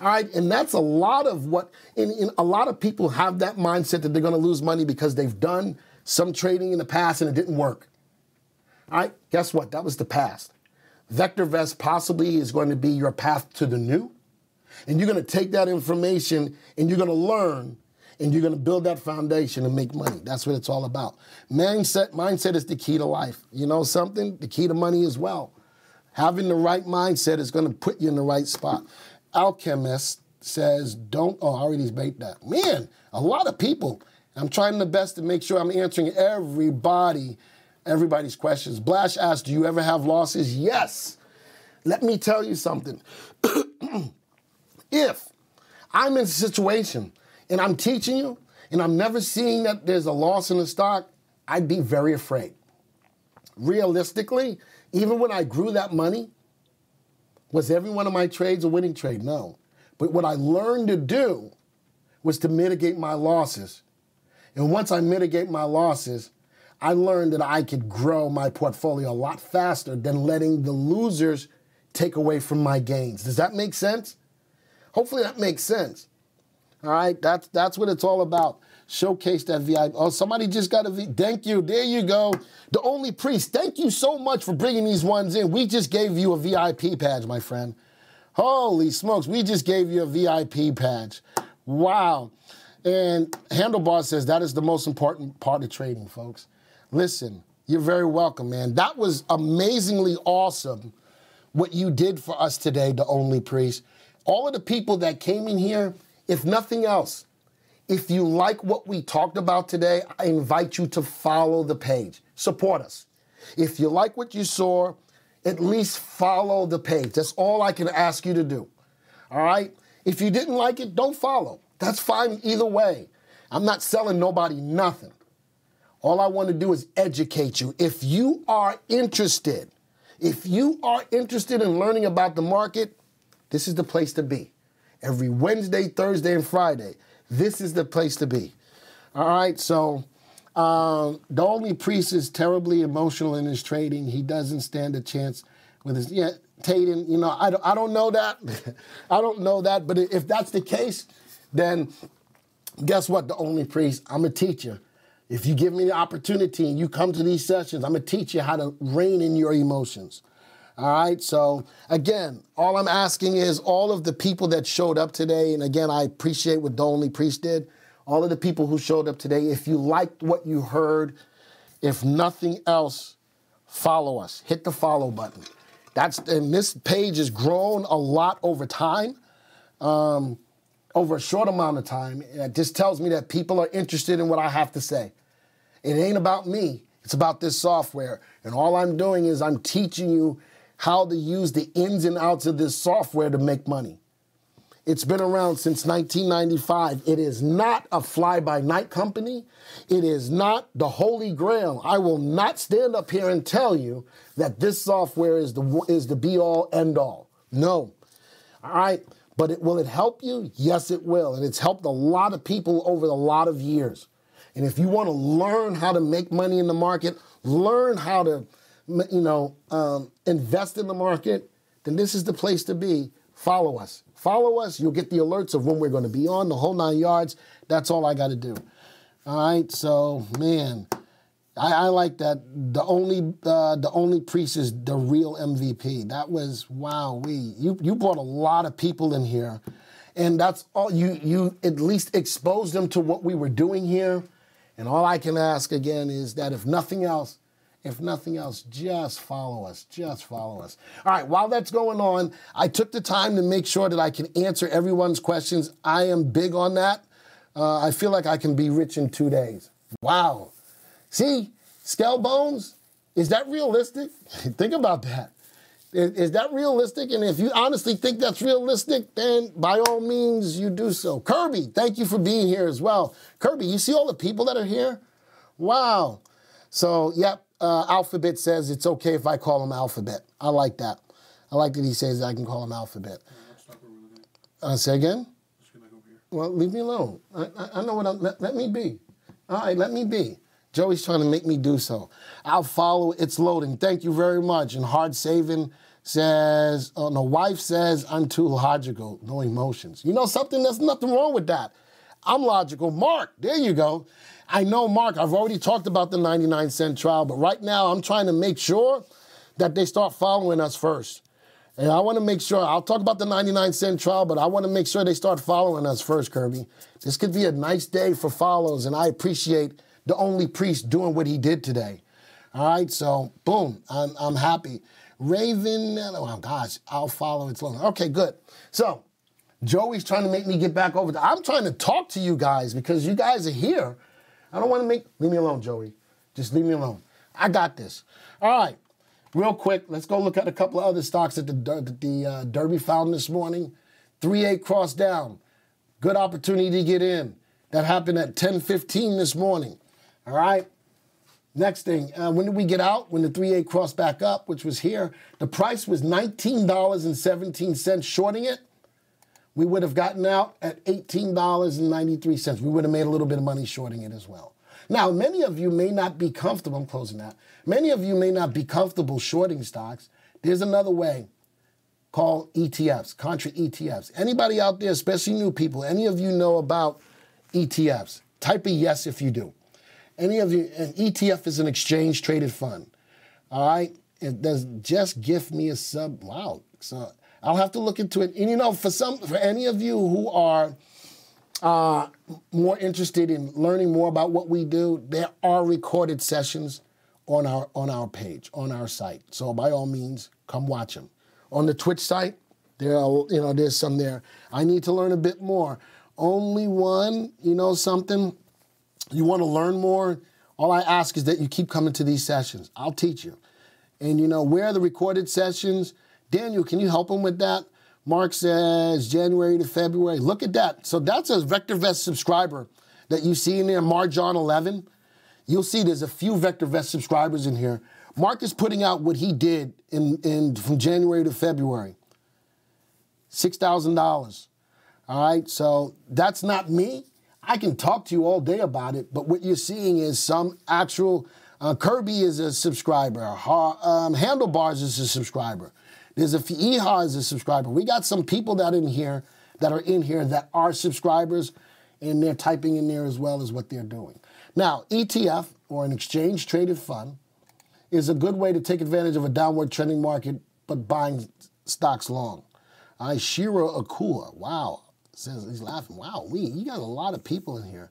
All right, and that's a lot of what, a lot of people have that mindset that they're going to lose money because they've done some trading in the past and it didn't work. All right, guess what? That was the past. VectorVest possibly is going to be your path to the new, and you're going to take that information and you're going to learn and you're going to build that foundation and make money. That's what it's all about. Mindset is the key to life. You know something? The key to money as well. Having the right mindset is going to put you in the right spot. Alchemist says, don't, oh, I already made that. Man, a lot of people. I'm trying the best to make sure I'm answering everybody's questions. Blash asks, do you ever have losses? Yes. Let me tell you something. If I'm in a situation and I'm teaching you, and I'm never seeing that there's a loss in the stock, I'd be very afraid. Realistically, even when I grew that money, was every one of my trades a winning trade? No. But what I learned to do was to mitigate my losses. And once I mitigate my losses, I learned that I could grow my portfolio a lot faster than letting the losers take away from my gains. Does that make sense? Hopefully that makes sense. All right, that's what it's all about. Showcase that VIP. Oh, somebody just got a VIP. Thank you. There you go. The Only Priest, thank you so much for bringing these ones in. We just gave you a VIP badge, my friend. Holy smokes, we just gave you a VIP badge. Wow. And Handlebar says that is the most important part of trading, folks. Listen, you're very welcome, man. That was amazingly awesome what you did for us today, The Only Priest. All of the people that came in here, if nothing else, if you like what we talked about today, I invite you to follow the page. Support us. If you like what you saw, at least follow the page. That's all I can ask you to do. All right? If you didn't like it, don't follow. That's fine either way. I'm not selling nobody nothing. All I want to do is educate you. If you are interested, in learning about the market, this is the place to be. Every Wednesday, Thursday, and Friday. This is the place to be. All right, so The Only Priest is terribly emotional in his trading. He doesn't stand a chance with his... Yeah, Tatum, you know, I don't know that. I don't know that, but if that's the case, then guess what, The Only Priest? I'm a teacher. If you give me the opportunity and you come to these sessions, I'm going to teach you how to rein in your emotions. All right, so again, all I'm asking is all of the people that showed up today, and again, I appreciate what The Only Priest did, all of the people who showed up today, if you liked what you heard, if nothing else, follow us. Hit the follow button. And this page has grown a lot over time, over a short amount of time. And it just tells me that people are interested in what I have to say. It ain't about me. It's about this software. And all I'm doing is I'm teaching you how to use the ins and outs of this software to make money. It's been around since 1995. It is not a fly-by-night company. It is not the holy grail. I will not stand up here and tell you that this software is the be-all, end-all. No. All right? But will it help you? Yes, it will. And it's helped a lot of people over a lot of years. And if you want to learn how to make money in the market, learn how to, invest in the market, then this is the place to be. Follow us. Follow us. You'll get the alerts of when we're going to be on, the whole 9 yards. That's all I got to do. All right. So, man, I like that. The only priest is the real MVP. That was wowee. You brought a lot of people in here, and that's all. You at least exposed them to what we were doing here. And all I can ask again is that if nothing else, just follow us. Just follow us. All right, while that's going on, I took the time to make sure that I can answer everyone's questions. I am big on that. I feel like I can be rich in 2 days. Wow. See, Skull Bones, is that realistic? Think about that. Is that realistic? And if you honestly think that's realistic, then by all means, you do so. Kirby, thank you for being here as well. Kirby, you see all the people that are here? Wow. So, yep. Alphabet says it's okay if I call him Alphabet. I like that. I like that he says I can call him Alphabet. Say again? Let's get back over here. Well, leave me alone. I know what I'm... Let me be. All right, let me be. Joey's trying to make me do so. I'll follow. It's loading. Thank you very much. And Hard Saving says... Oh, no, wife says I'm too logical. No emotions. You know something? There's nothing wrong with that. I'm logical. Mark, there you go. I know, Mark, I've already talked about the 99-cent trial, but right now I'm trying to make sure that they start following us first. And I want to make sure, I'll talk about the 99-cent trial, but I want to make sure they start following us first, Kirby. This could be a nice day for follows, and I appreciate the only priest doing what he did today. All right, so boom, I'm happy. Raven, oh gosh, I'll follow it slowly. Okay, good. So Joey's trying to make me get back over. I'm trying to talk to you guys because you guys are here. I don't want to make... Leave me alone, Joey. Just leave me alone. I got this. All right. Real quick, let's go look at a couple of other stocks that the Derby found this morning. 3.8 cross down. Good opportunity to get in. That happened at 10:15 this morning. All right. Next thing, when did we get out? When the 3.8 crossed back up, which was here. The price was $19.17 shorting it. We would have gotten out at $18.93. We would have made a little bit of money shorting it as well. Now, many of you may not be comfortable. I'm closing that. Many of you may not be comfortable shorting stocks. There's another way called ETFs, contra ETFs. Anybody out there, especially new people, any of you know about ETFs? Type a yes if you do. Any of you, an ETF is an exchange-traded fund. All right? It does just give me a sub. Wow. So I'll have to look into it. And you know, for any of you who are more interested in learning more about what we do, there are recorded sessions on our page, on our site. So by all means, come watch them. On the Twitch site, there are, there's some there. I need to learn a bit more. Only one, something. You want to learn more? All I ask is that you keep coming to these sessions. I'll teach you. And where are the recorded sessions? Daniel, can you help him with that? Mark says January to February. Look at that. So that's a VectorVest subscriber that you see in there, Marjon 11. You'll see there's a few VectorVest subscribers in here. Mark is putting out what he did in from January to February. $6,000. All right, so that's not me. I can talk to you all day about it, but what you're seeing is some actual... Kirby is a subscriber. Handlebars is a subscriber. There's a Fieha is a subscriber. We got some people that are subscribers, and they're typing in there as well as what they're doing. Now, ETF, or an exchange-traded fund, is a good way to take advantage of a downward trending market, but buying stocks long. Shira Akua, wow, says he's laughing. Wow, you got a lot of people in here.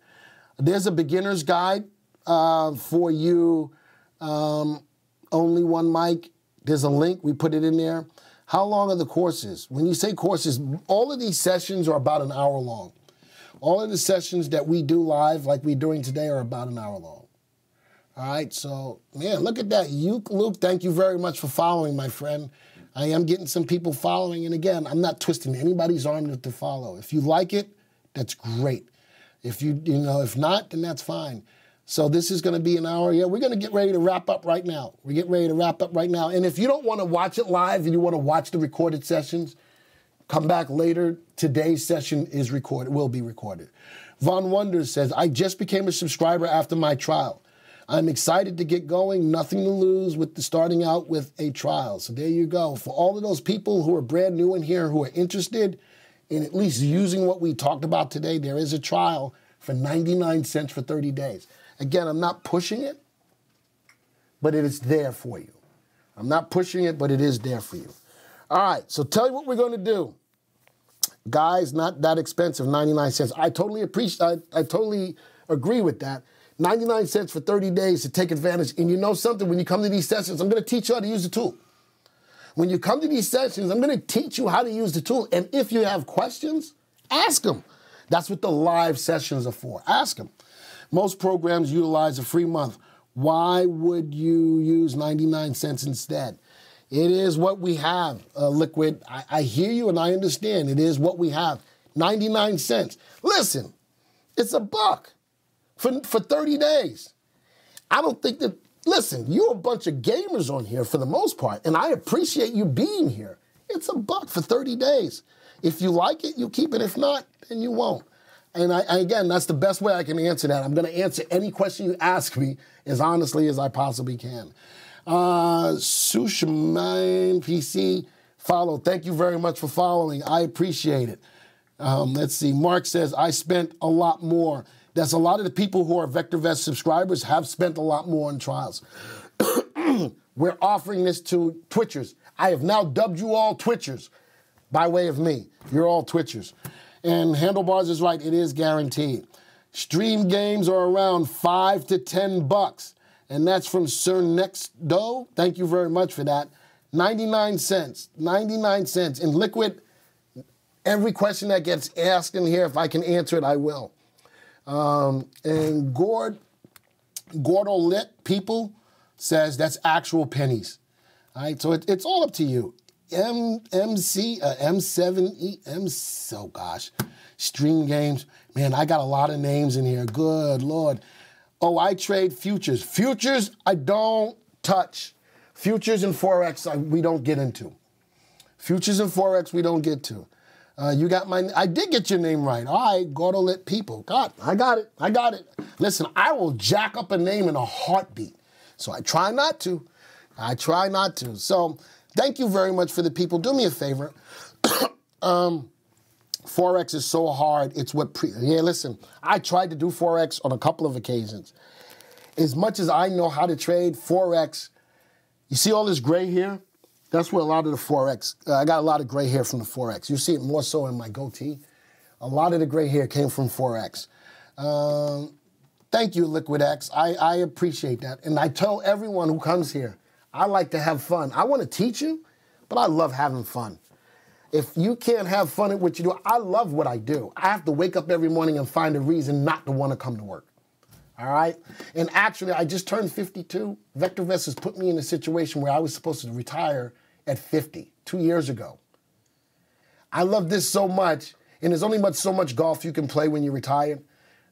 There's a beginner's guide for you, only one mic. There's a link. We put it in there. How long are the courses? When you say courses, all of these sessions are about an hour long. All of the sessions that we do live, like we're doing today, are about an hour long. All right, so, man, look at that. Luke, thank you very much for following, my friend. I am getting some people following, and again, I'm not twisting anybody's arm to follow. If you like it, that's great. If you know, if not, then that's fine. So this is going to be an hour. Yeah, we're going to get ready to wrap up right now. We're getting ready to wrap up right now. And if you don't want to watch it live and you want to watch the recorded sessions, come back later. Today's session is recorded, will be recorded. Von Wonder says, I just became a subscriber after my trial. I'm excited to get going. Nothing to lose with the starting out with a trial. So there you go. For all of those people who are brand new in here, who are interested in at least using what we talked about today, there is a trial for 99 cents for 30 days. Again, I'm not pushing it, but it is there for you. I'm not pushing it, but it is there for you. All right, so tell you what we're going to do. Guys, not that expensive, 99 cents. I totally appreciate, I totally agree with that. 99 cents for 30 days to take advantage. And you know something, when you come to these sessions, I'm going to teach you how to use the tool. When you come to these sessions, I'm going to teach you how to use the tool. And if you have questions, ask them. That's what the live sessions are for. Ask them. Most programs utilize a free month. Why would you use 99 cents instead? It is what we have, Liquid. I hear you and I understand. It is what we have. 99 cents. Listen, it's $1 for 30 days. I don't think that, listen, you're a bunch of gamers on here for the most part, and I appreciate you being here. It's $1 for 30 days. If you like it, you keep it. If not, then you won't. And again, that's the best way I can answer that. I'm going to answer any question you ask me as honestly as I possibly can. Sushaman PC, follow. Thank you very much for following. I appreciate it. Let's see. Mark says, I spent a lot more. That's a lot of the people who are VectorVest subscribers have spent a lot more on trials. We're offering this to Twitchers. I have now dubbed you all Twitchers by way of me. You're all Twitchers. And Handlebars is right. It is guaranteed. Stream games are around $5 to $10. And that's from Sir Next Doe. Thank you very much for that. 99 cents. 99 cents. In Liquid, every question that gets asked in here, if I can answer it, I will. And Gordo Lit People says that's actual pennies. All right, so it's all up to you. M7E, oh gosh, stream games. Man, I got a lot of names in here. Good Lord. Oh, I trade futures. Futures, I don't touch. Futures and Forex, we don't get into. Futures and Forex, we don't get to. You got my, I did get your name right. All right, Gordolit People. God, I got it. I got it. Listen, I will jack up a name in a heartbeat. So I try not to. I try not to. So thank you very much for the people. Do me a favor. Forex is so hard. It's what, yeah, listen, I tried to do Forex on a couple of occasions. As much as I know how to trade Forex, you see all this gray here? That's where a lot of the Forex, I got a lot of gray hair from the Forex. You see it more so in my goatee. A lot of the gray hair came from Forex. Thank you, Liquid X. I appreciate that. And I tell everyone who comes here, I like to have fun. I want to teach you, but I love having fun. If you can't have fun at what you do, I love what I do. I have to wake up every morning and find a reason not to want to come to work. All right? And actually, I just turned 52. VectorVest has put me in a situation where I was supposed to retire at 50, 2 years ago. I love this so much, and there's only so much golf you can play when you're retired.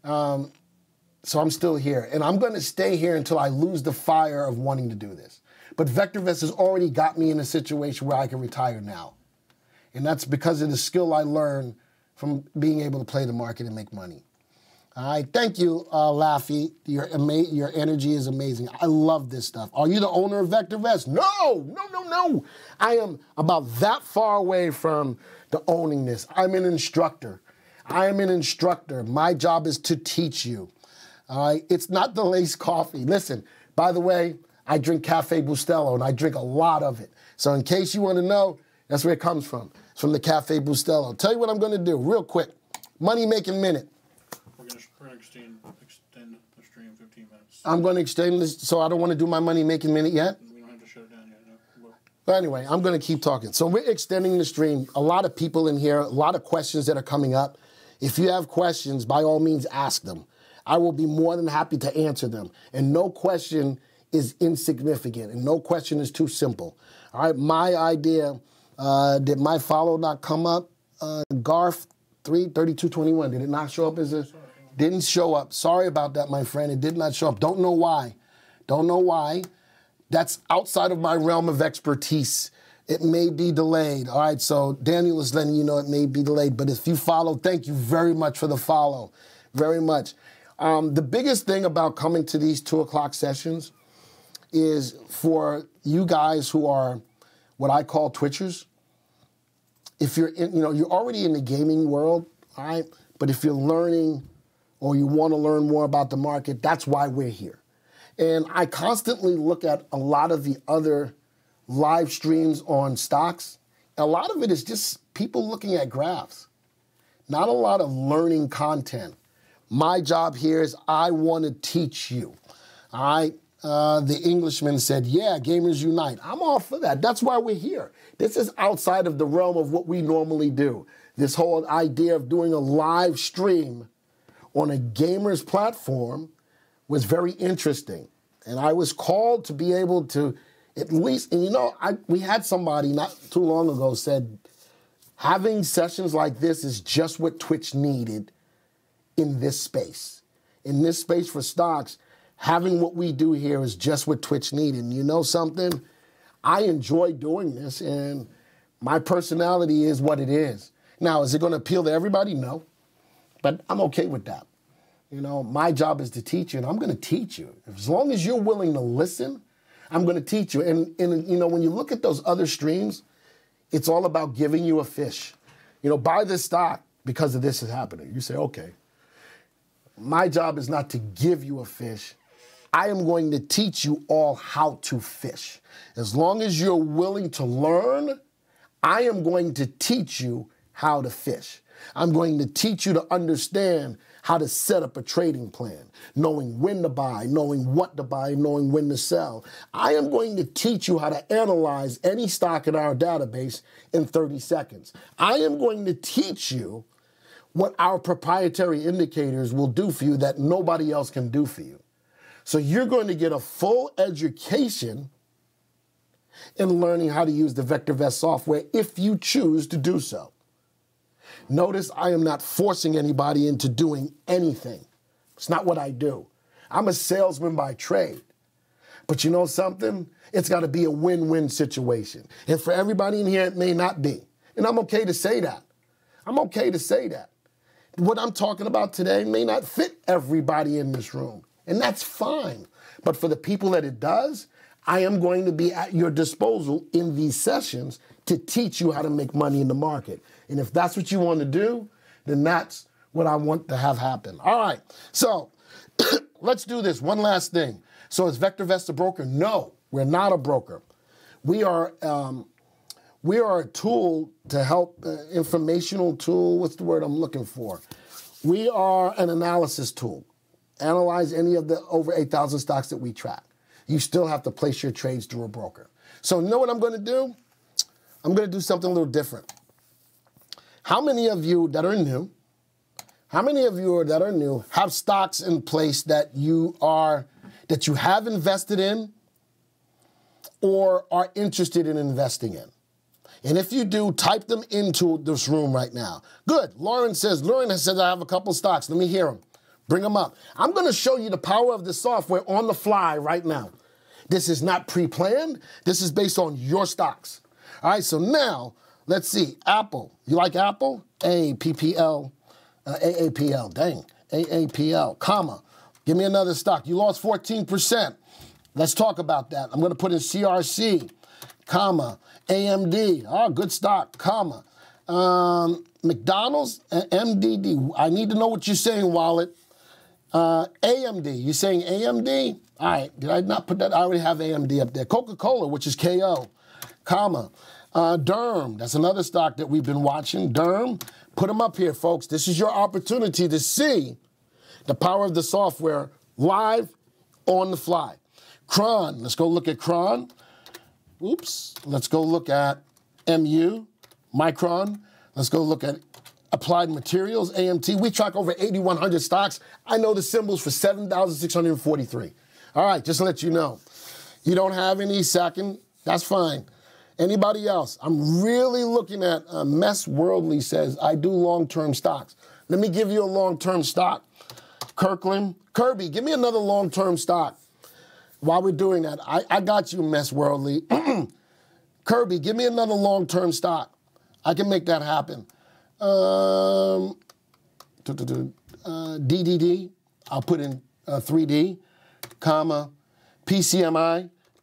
So I'm still here, and I'm going to stay here until I lose the fire of wanting to do this. But VectorVest has already got me in a situation where I can retire now. And that's because of the skill I learned from being able to play the market and make money. All right, thank you, Laffy. Your energy is amazing. I love this stuff. Are you the owner of VectorVest? No, no, no, no. I am about that far away from the owning this. I'm an instructor. I am an instructor. My job is to teach you. All right, it's not the lace coffee. Listen, by the way, I drink Cafe Bustelo, and I drink a lot of it. So in case you want to know, that's where it comes from. It's from the Cafe Bustelo. Tell you what I'm going to do real quick. Money-making minute. We're going to extend the stream 15 minutes. I'm going to extend this, so I don't want to do my money-making minute yet. We don't have to shut it down yet. No. But anyway, I'm going to keep talking. So we're extending the stream. A lot of people in here, a lot of questions that are coming up. If you have questions, by all means, ask them. I will be more than happy to answer them. And no question is insignificant, and no question is too simple. All right, my idea, did my follow not come up? Garf 33221, did it not show up as a, didn't show up. Sorry about that, my friend, it did not show up. Don't know why, don't know why. That's outside of my realm of expertise. It may be delayed. All right, so Daniel is letting you know it may be delayed, but if you follow, thank you very much for the follow, very much. The biggest thing about coming to these 2 o'clock sessions is for you guys who are what I call Twitchers. If you're in, you know, you're already in the gaming world, all right? But if you're learning or you want to learn more about the market, that's why we're here. And I constantly look at a lot of the other live streams on stocks. A lot of it is just people looking at graphs, not a lot of learning content. My job here is I want to teach you, all right? The Englishman said, yeah, gamers unite. I'm all for that. That's why we're here. This is outside of the realm of what we normally do. This whole idea of doing a live stream on a gamer's platform was very interesting. And I was called to be able to at least, and you know, we had somebody not too long ago said, having sessions like this is just what Twitch needed in this space. In this space for stocks, having what we do here is just what Twitch needed. And you know something? I enjoy doing this, and my personality is what it is. Now, is it going to appeal to everybody? No. But I'm okay with that. You know, my job is to teach you, and I'm going to teach you. As long as you're willing to listen, I'm going to teach you. And you know, when you look at those other streams, it's all about giving you a fish. You know, buy this stock because of this is happening. You say, okay. My job is not to give you a fish. I am going to teach you all how to fish. As long as you're willing to learn, I am going to teach you how to fish. I'm going to teach you to understand how to set up a trading plan, knowing when to buy, knowing what to buy, knowing when to sell. I am going to teach you how to analyze any stock in our database in 30 seconds. I am going to teach you what our proprietary indicators will do for you that nobody else can do for you. So you're going to get a full education in learning how to use the VectorVest software if you choose to do so. Notice I am not forcing anybody into doing anything. It's not what I do. I'm a salesman by trade. But you know something? It's got to be a win-win situation. And for everybody in here, it may not be. And I'm okay to say that. I'm okay to say that. What I'm talking about today may not fit everybody in this room. And that's fine. But for the people that it does, I am going to be at your disposal in these sessions to teach you how to make money in the market. And if that's what you want to do, then that's what I want to have happen. All right, so let's do this. One last thing. So is VectorVest a broker? No, we're not a broker. We are a tool to help, informational tool. What's the word I'm looking for? We are an analysis tool. Analyze any of the over 8,000 stocks that we track. You still have to place your trades through a broker. So you know what I'm going to do? I'm going to do something a little different. How many of you that are new, have stocks in place that you have invested in or are interested in investing in? And if you do, type them into this room right now. Good. Lauren says, I have a couple stocks. Let me hear them. Bring them up. I'm going to show you the power of the software on the fly right now. This is not pre-planned. This is based on your stocks. All right, so now, let's see. Apple. You like Apple? AAPL. Dang. AAPL, comma. Give me another stock. You lost 14%. Let's talk about that. I'm going to put in CRC, comma. AMD. Oh, good stock, comma. McDonald's, MDD. I need to know what you're saying, Wallet. AMD, you saying AMD? All right, did I not put that? I already have AMD up there. Coca-Cola, which is KO, comma. Derm, that's another stock that we've been watching. Derm, put them up here, folks. This is your opportunity to see the power of the software live on the fly. Cron, let's go look at Cron. Oops, let's go look at MU, Micron. Let's go look at Applied Materials, AMT. We track over 8,100 stocks. I know the symbols for 7,643. All right, just to let you know. You don't have any second, that's fine. Anybody else? I'm really looking at Mess Worldly says, I do long-term stocks. Let me give you a long-term stock. Kirkland, Kirby, give me another long-term stock. While we're doing that, I got you, Mess Worldly. Kirby, give me another long-term stock. I can make that happen. DDD, I'll put in 3D, comma,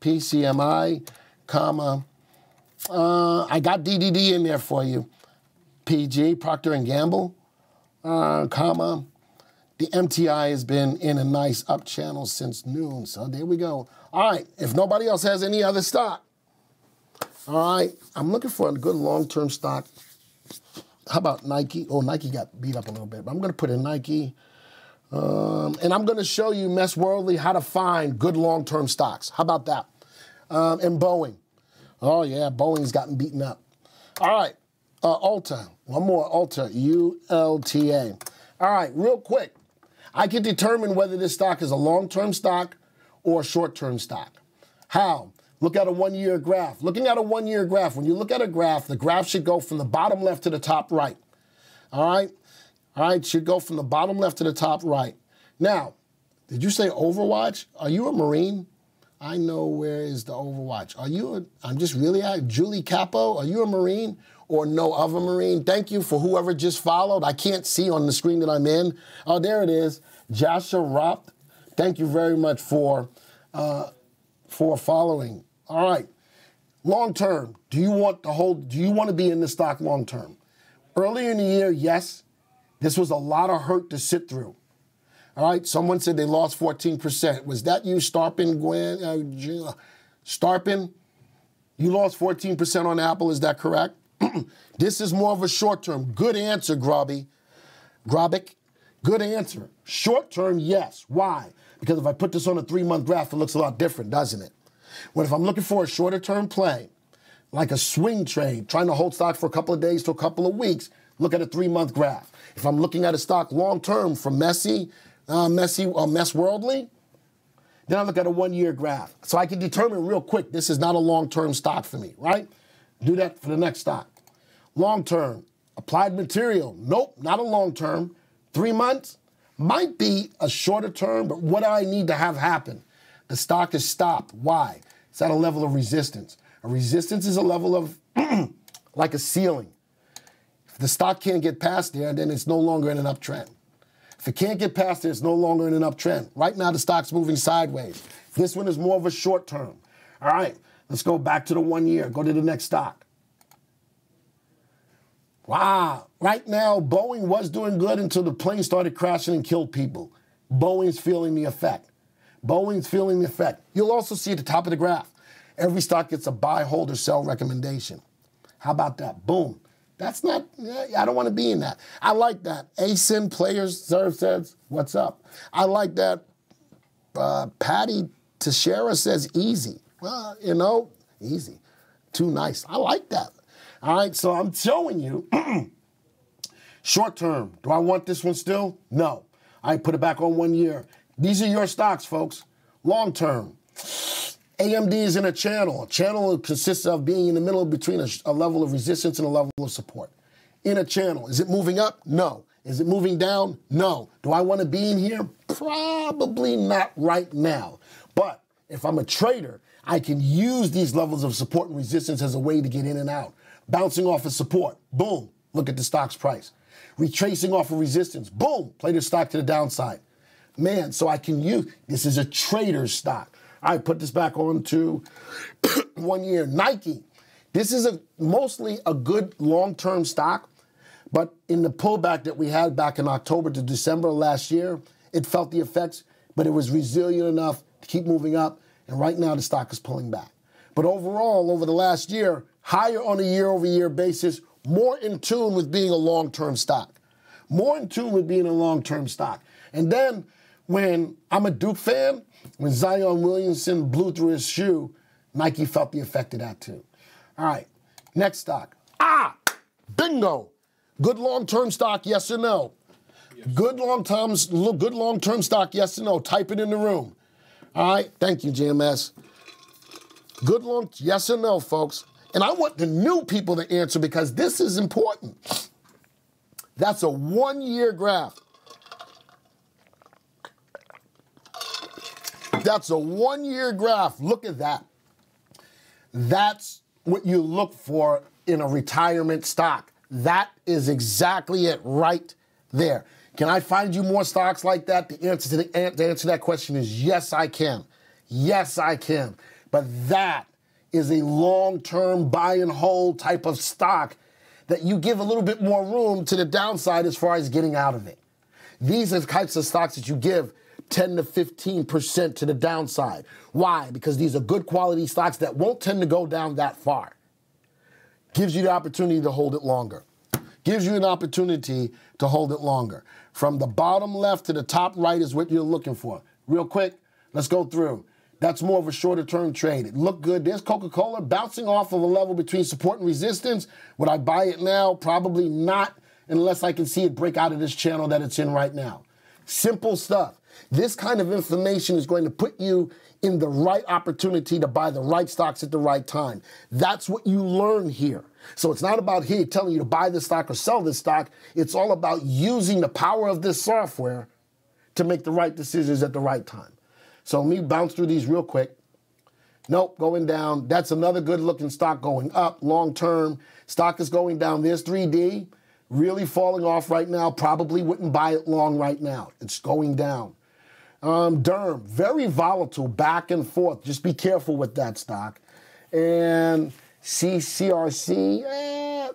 PCMI, comma, I got DDD in there for you. PG, Procter & Gamble, comma. The MTI has been in a nice up channel since noon, so there we go. All right, if nobody else has any other stock, all right, I'm looking for a good long-term stock. How about Nike? Oh, Nike got beat up a little bit, but I'm going to put in Nike. And I'm going to show you, Mess Worldly, how to find good long-term stocks. How about that? And Boeing. Oh, yeah, Boeing's gotten beaten up. All right, Ulta. One more, Ulta, U-L-T-A. All right, real quick. I can determine whether this stock is a long-term stock or a short-term stock. How? Look at a one-year graph. Looking at a one-year graph, when you look at a graph, the graph should go from the bottom left to the top right. All right? All right, should go from the bottom left to the top right. Now, did you say Overwatch? Are you a Marine? I know where is the Overwatch. Are you a, I'm just really out, Julie Capo, are you a Marine? Or no other Marine. Thank you for whoever just followed. I can't see on the screen that I'm in. Oh, there it is. Joshua Ropp, thank you very much for following. All right. Long-term, do you want to be in the stock long-term? Earlier in the year, yes, this was a lot of hurt to sit through. All right, someone said they lost 14%. Was that you, Starpin, Gwen? Starpin, you lost 14% on Apple, is that correct? This is more of a short-term. Good answer, Grobby. Grobik, good answer. Short-term, yes. Why? Because if I put this on a 3-month graph, it looks a lot different, doesn't it? Well, if I'm looking for a shorter-term play, like a swing trade, trying to hold stock for a couple of days to a couple of weeks, look at a 3-month graph. If I'm looking at a stock long-term from Mess Worldly, then I look at a 1-year graph. So I can determine real quick, this is not a long-term stock for me, right? Do that for the next stock. Long-term, Applied Material. Nope, not a long-term. 3 months might be a shorter term, but what do I need to have happen? The stock is stopped. Why? It's at a level of resistance. A resistance is a level of like a ceiling. If the stock can't get past there, then it's no longer in an uptrend. If it can't get past there, it's no longer in an uptrend. Right now, the stock's moving sideways. This one is more of a short term. All right. Let's go back to the 1 year. Go to the next stock. Wow. Right now, Boeing was doing good until the plane started crashing and killed people. Boeing's feeling the effect. Boeing's feeling the effect. You'll also see at the top of the graph, every stock gets a buy, hold, or sell recommendation. How about that? Boom. That's not, I don't want to be in that. I like that. ASIN Players Serve says, what's up? I like that. Patty Teixeira says easy. Well, you know, easy. Too nice. I like that. All right, so I'm showing you short term. Do I want this one still? No. All right, put it back on 1 year. These are your stocks, folks. Long term. AMD is in a channel. A channel consists of being in the middle between a level of resistance and a level of support. In a channel. Is it moving up? No. Is it moving down? No. Do I want to be in here? Probably not right now. But if I'm a trader, I can use these levels of support and resistance as a way to get in and out. Bouncing off of support, boom, look at the stock's price. Retracing off of resistance, boom, play the stock to the downside. Man, so I can use, this is a trader's stock. All right, put this back on to 1 year. Nike, this is mostly a good long-term stock, but in the pullback that we had back in October to December last year, it felt the effects, but it was resilient enough to keep moving up. And right now, the stock is pulling back. But overall, over the last year, higher on a year-over-year basis, more in tune with being a long-term stock. More in tune with being a long-term stock. And then, when I'm a Duke fan, when Zion Williamson blew through his shoe, Nike felt the effect of that, too. All right, next stock. Ah, bingo. Good long-term stock, yes or no? Yes. Good long-term stock, yes or no? Type it in the room. All right, thank you, GMS. Good launch, yes or no, folks? And I want the new people to answer because this is important. That's a one-year graph. That's a one-year graph. Look at that. That's what you look for in a retirement stock. That is exactly it right there. Can I find you more stocks like that? The answer to that question is yes, I can. Yes, I can. But that is a long-term buy and hold type of stock that you give a little bit more room to the downside as far as getting out of it. These are the types of stocks that you give 10 to 15% to the downside. Why? Because these are good quality stocks that won't tend to go down that far. Gives you the opportunity to hold it longer. Gives you an opportunity to hold it longer. From the bottom left to the top right is what you're looking for. Real quick, let's go through. That's more of a shorter term trade. It looked good. There's Coca-Cola bouncing off of a level between support and resistance. Would I buy it now? Probably not, unless I can see it break out of this channel that it's in right now. Simple stuff. This kind of information is going to put you in the right opportunity to buy the right stocks at the right time. That's what you learn here. So it's not about here telling you to buy this stock or sell this stock. It's all about using the power of this software to make the right decisions at the right time. So let me bounce through these real quick. Nope, going down. That's another good looking stock going up long term. Stock is going down. There's 3D. Really falling off right now. Probably wouldn't buy it long right now. It's going down. Derm, very volatile, back and forth. Just be careful with that stock. And CCRC,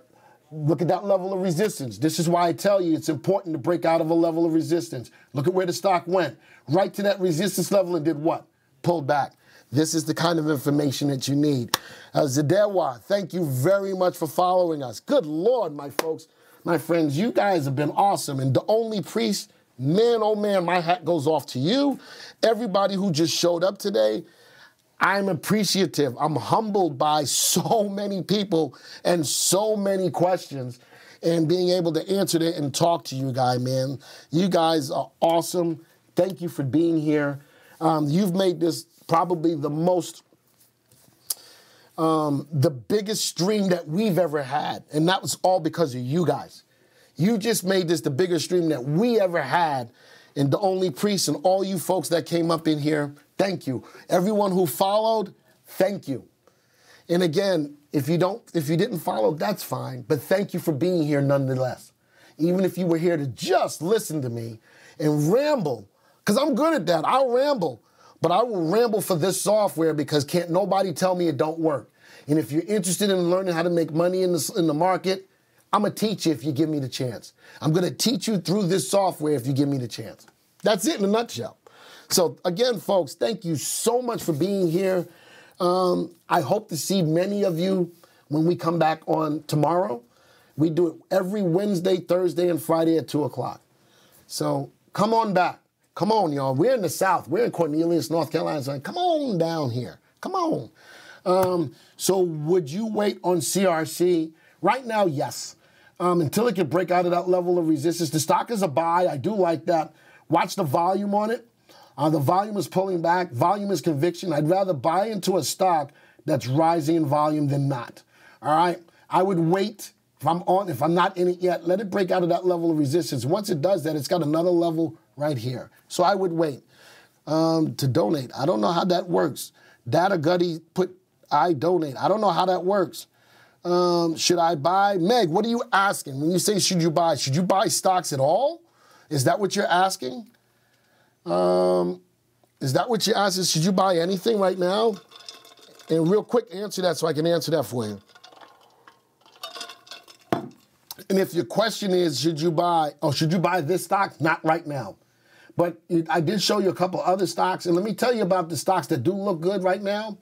look at that level of resistance. This is why I tell you it's important to break out of a level of resistance. Look at where the stock went. Right to that resistance level and did what? Pulled back. This is the kind of information that you need. Zedewa, thank you very much for following us. Good Lord, my folks, my friends, you guys have been awesome. And the only priest... Man, oh man, my hat goes off to you. Everybody who just showed up today, I'm appreciative. I'm humbled by so many people and so many questions and being able to answer it and talk to you guys, man. You guys are awesome. Thank you for being here. You've made this probably the most, the biggest stream that we've ever had. And that was all because of you guys. You just made this the biggest stream that we ever had, and the only priest and all you folks that came up in here, thank you. Everyone who followed, thank you. And again, if you didn't follow, that's fine, but thank you for being here nonetheless. Even if you were here to just listen to me and ramble, because I'm good at that, I'll ramble, but I will ramble for this software because can't nobody tell me it don't work. And if you're interested in learning how to make money in the market, I'm going to teach you if you give me the chance. I'm going to teach you through this software if you give me the chance. That's it in a nutshell. So again, folks, thank you so much for being here. I hope to see many of you when we come back on tomorrow. We do it every Wednesday, Thursday, and Friday at 2 o'clock. So come on back. Come on, y'all. We're in the South. We're in Cornelius, North Carolina. So come on down here. Come on. So would you wait on CRC? Right now, yes. Until it can break out of that level of resistance. The stock is a buy. I do like that. Watch the volume on it. The volume is pulling back. Volume is conviction. I'd rather buy into a stock that's rising in volume than not. All right? I would wait. If I'm not in it yet, let it break out of that level of resistance. Once it does that, it's got another level right here. So I would wait to donate. I don't know how that works. Data Gutty put, I donate. I don't know how that works. Should I buy? Meg, what are you asking? When you say should you buy stocks at all? Is that what you're asking? Is that what you're asking? Should you buy anything right now? And real quick, answer that so I can answer that for you. And if your question is, should you buy this stock? Not right now. But I did show you a couple other stocks. And let me tell you about the stocks that do look good right now.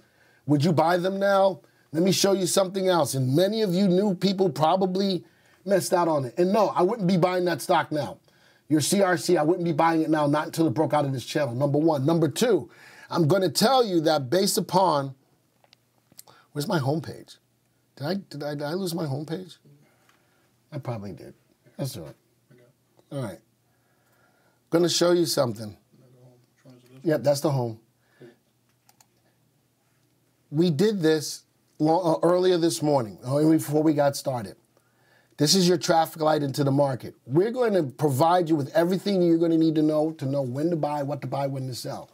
Would you buy them now? Let me show you something else. And many of you new people probably missed out on it. And no, I wouldn't be buying that stock now. Your CRC, I wouldn't be buying it now, not until it broke out of this channel, number one. Number two, I'm going to tell you that based upon, where's my homepage? Did I lose my homepage? I probably did. That's all right. All right. I'm going to show you something. Yep, that's the home. We did this earlier this morning, before we got started. This is your traffic light into the market. We're going to provide you with everything you're going to know when to buy, what to buy, when to sell.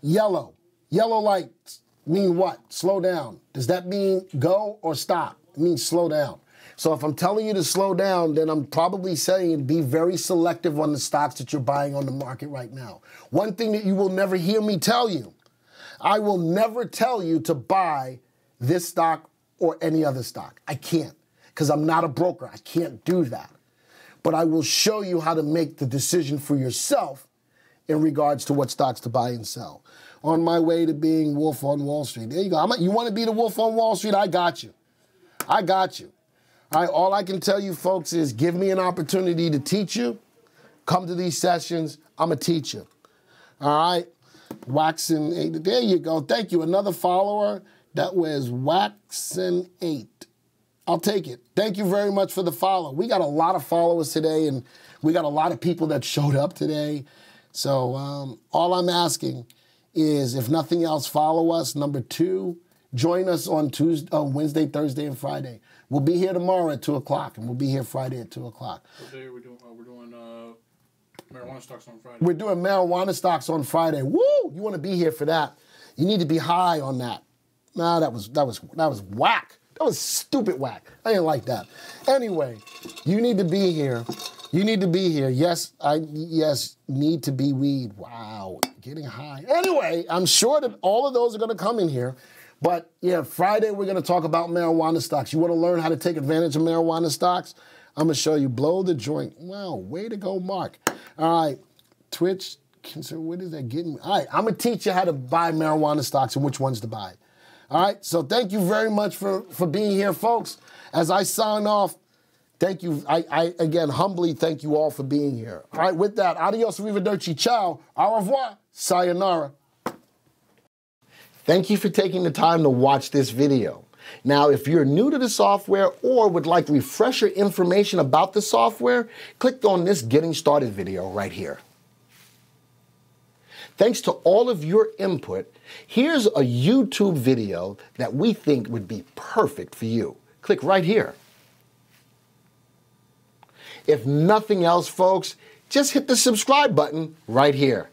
Yellow. Yellow lights mean what? Slow down. Does that mean go or stop? It means slow down. So if I'm telling you to slow down, then I'm probably saying be very selective on the stocks that you're buying on the market right now. One thing that you will never hear me tell you, I will never tell you to buy this stock or any other stock. I can't. Because I'm not a broker. I can't do that. But I will show you how to make the decision for yourself in regards to what stocks to buy and sell. On my way to being Wolf on Wall Street. There you go. You want to be the Wolf on Wall Street? I got you. I got you. All right, all I can tell you folks is give me an opportunity to teach you. Come to these sessions. I'm a teacher. All right? Waxin8. There you go. Thank you. Another follower. That was Waxin8. I'll take it. Thank you very much for the follow. We got a lot of followers today, and we got a lot of people that showed up today. So all I'm asking is, if nothing else, follow us. Number two, join us on Tuesday, Wednesday, Thursday, and Friday. We'll be here tomorrow at 2 o'clock, and we'll be here Friday at 2 o'clock. What day are we doing? We're doing marijuana stocks on Friday. We're doing marijuana stocks on Friday. Woo! You want to be here for that. You need to be high on that. Nah, that was whack. That was stupid whack. I didn't like that. Anyway, you need to be here. You need to be here. Yes, need to be weed. Wow, getting high. Anyway, I'm sure that all of those are going to come in here. But yeah, Friday we're going to talk about marijuana stocks. You want to learn how to take advantage of marijuana stocks? I'm going to show you. Blow the joint. Wow, way to go, Mark. All right, Twitch. What is that getting? All right, I'm going to teach you how to buy marijuana stocks and which ones to buy. All right, so thank you very much for being here, folks. As I sign off, thank you. I again, humbly thank you all for being here. All right, with that, adios, arrivederci, ciao, au revoir, sayonara. Thank you for taking the time to watch this video. Now, if you're new to the software or would like refresher information about the software, click on this Getting Started video right here. Thanks to all of your input, here's a YouTube video that we think would be perfect for you. Click right here. If nothing else, folks, just hit the subscribe button right here.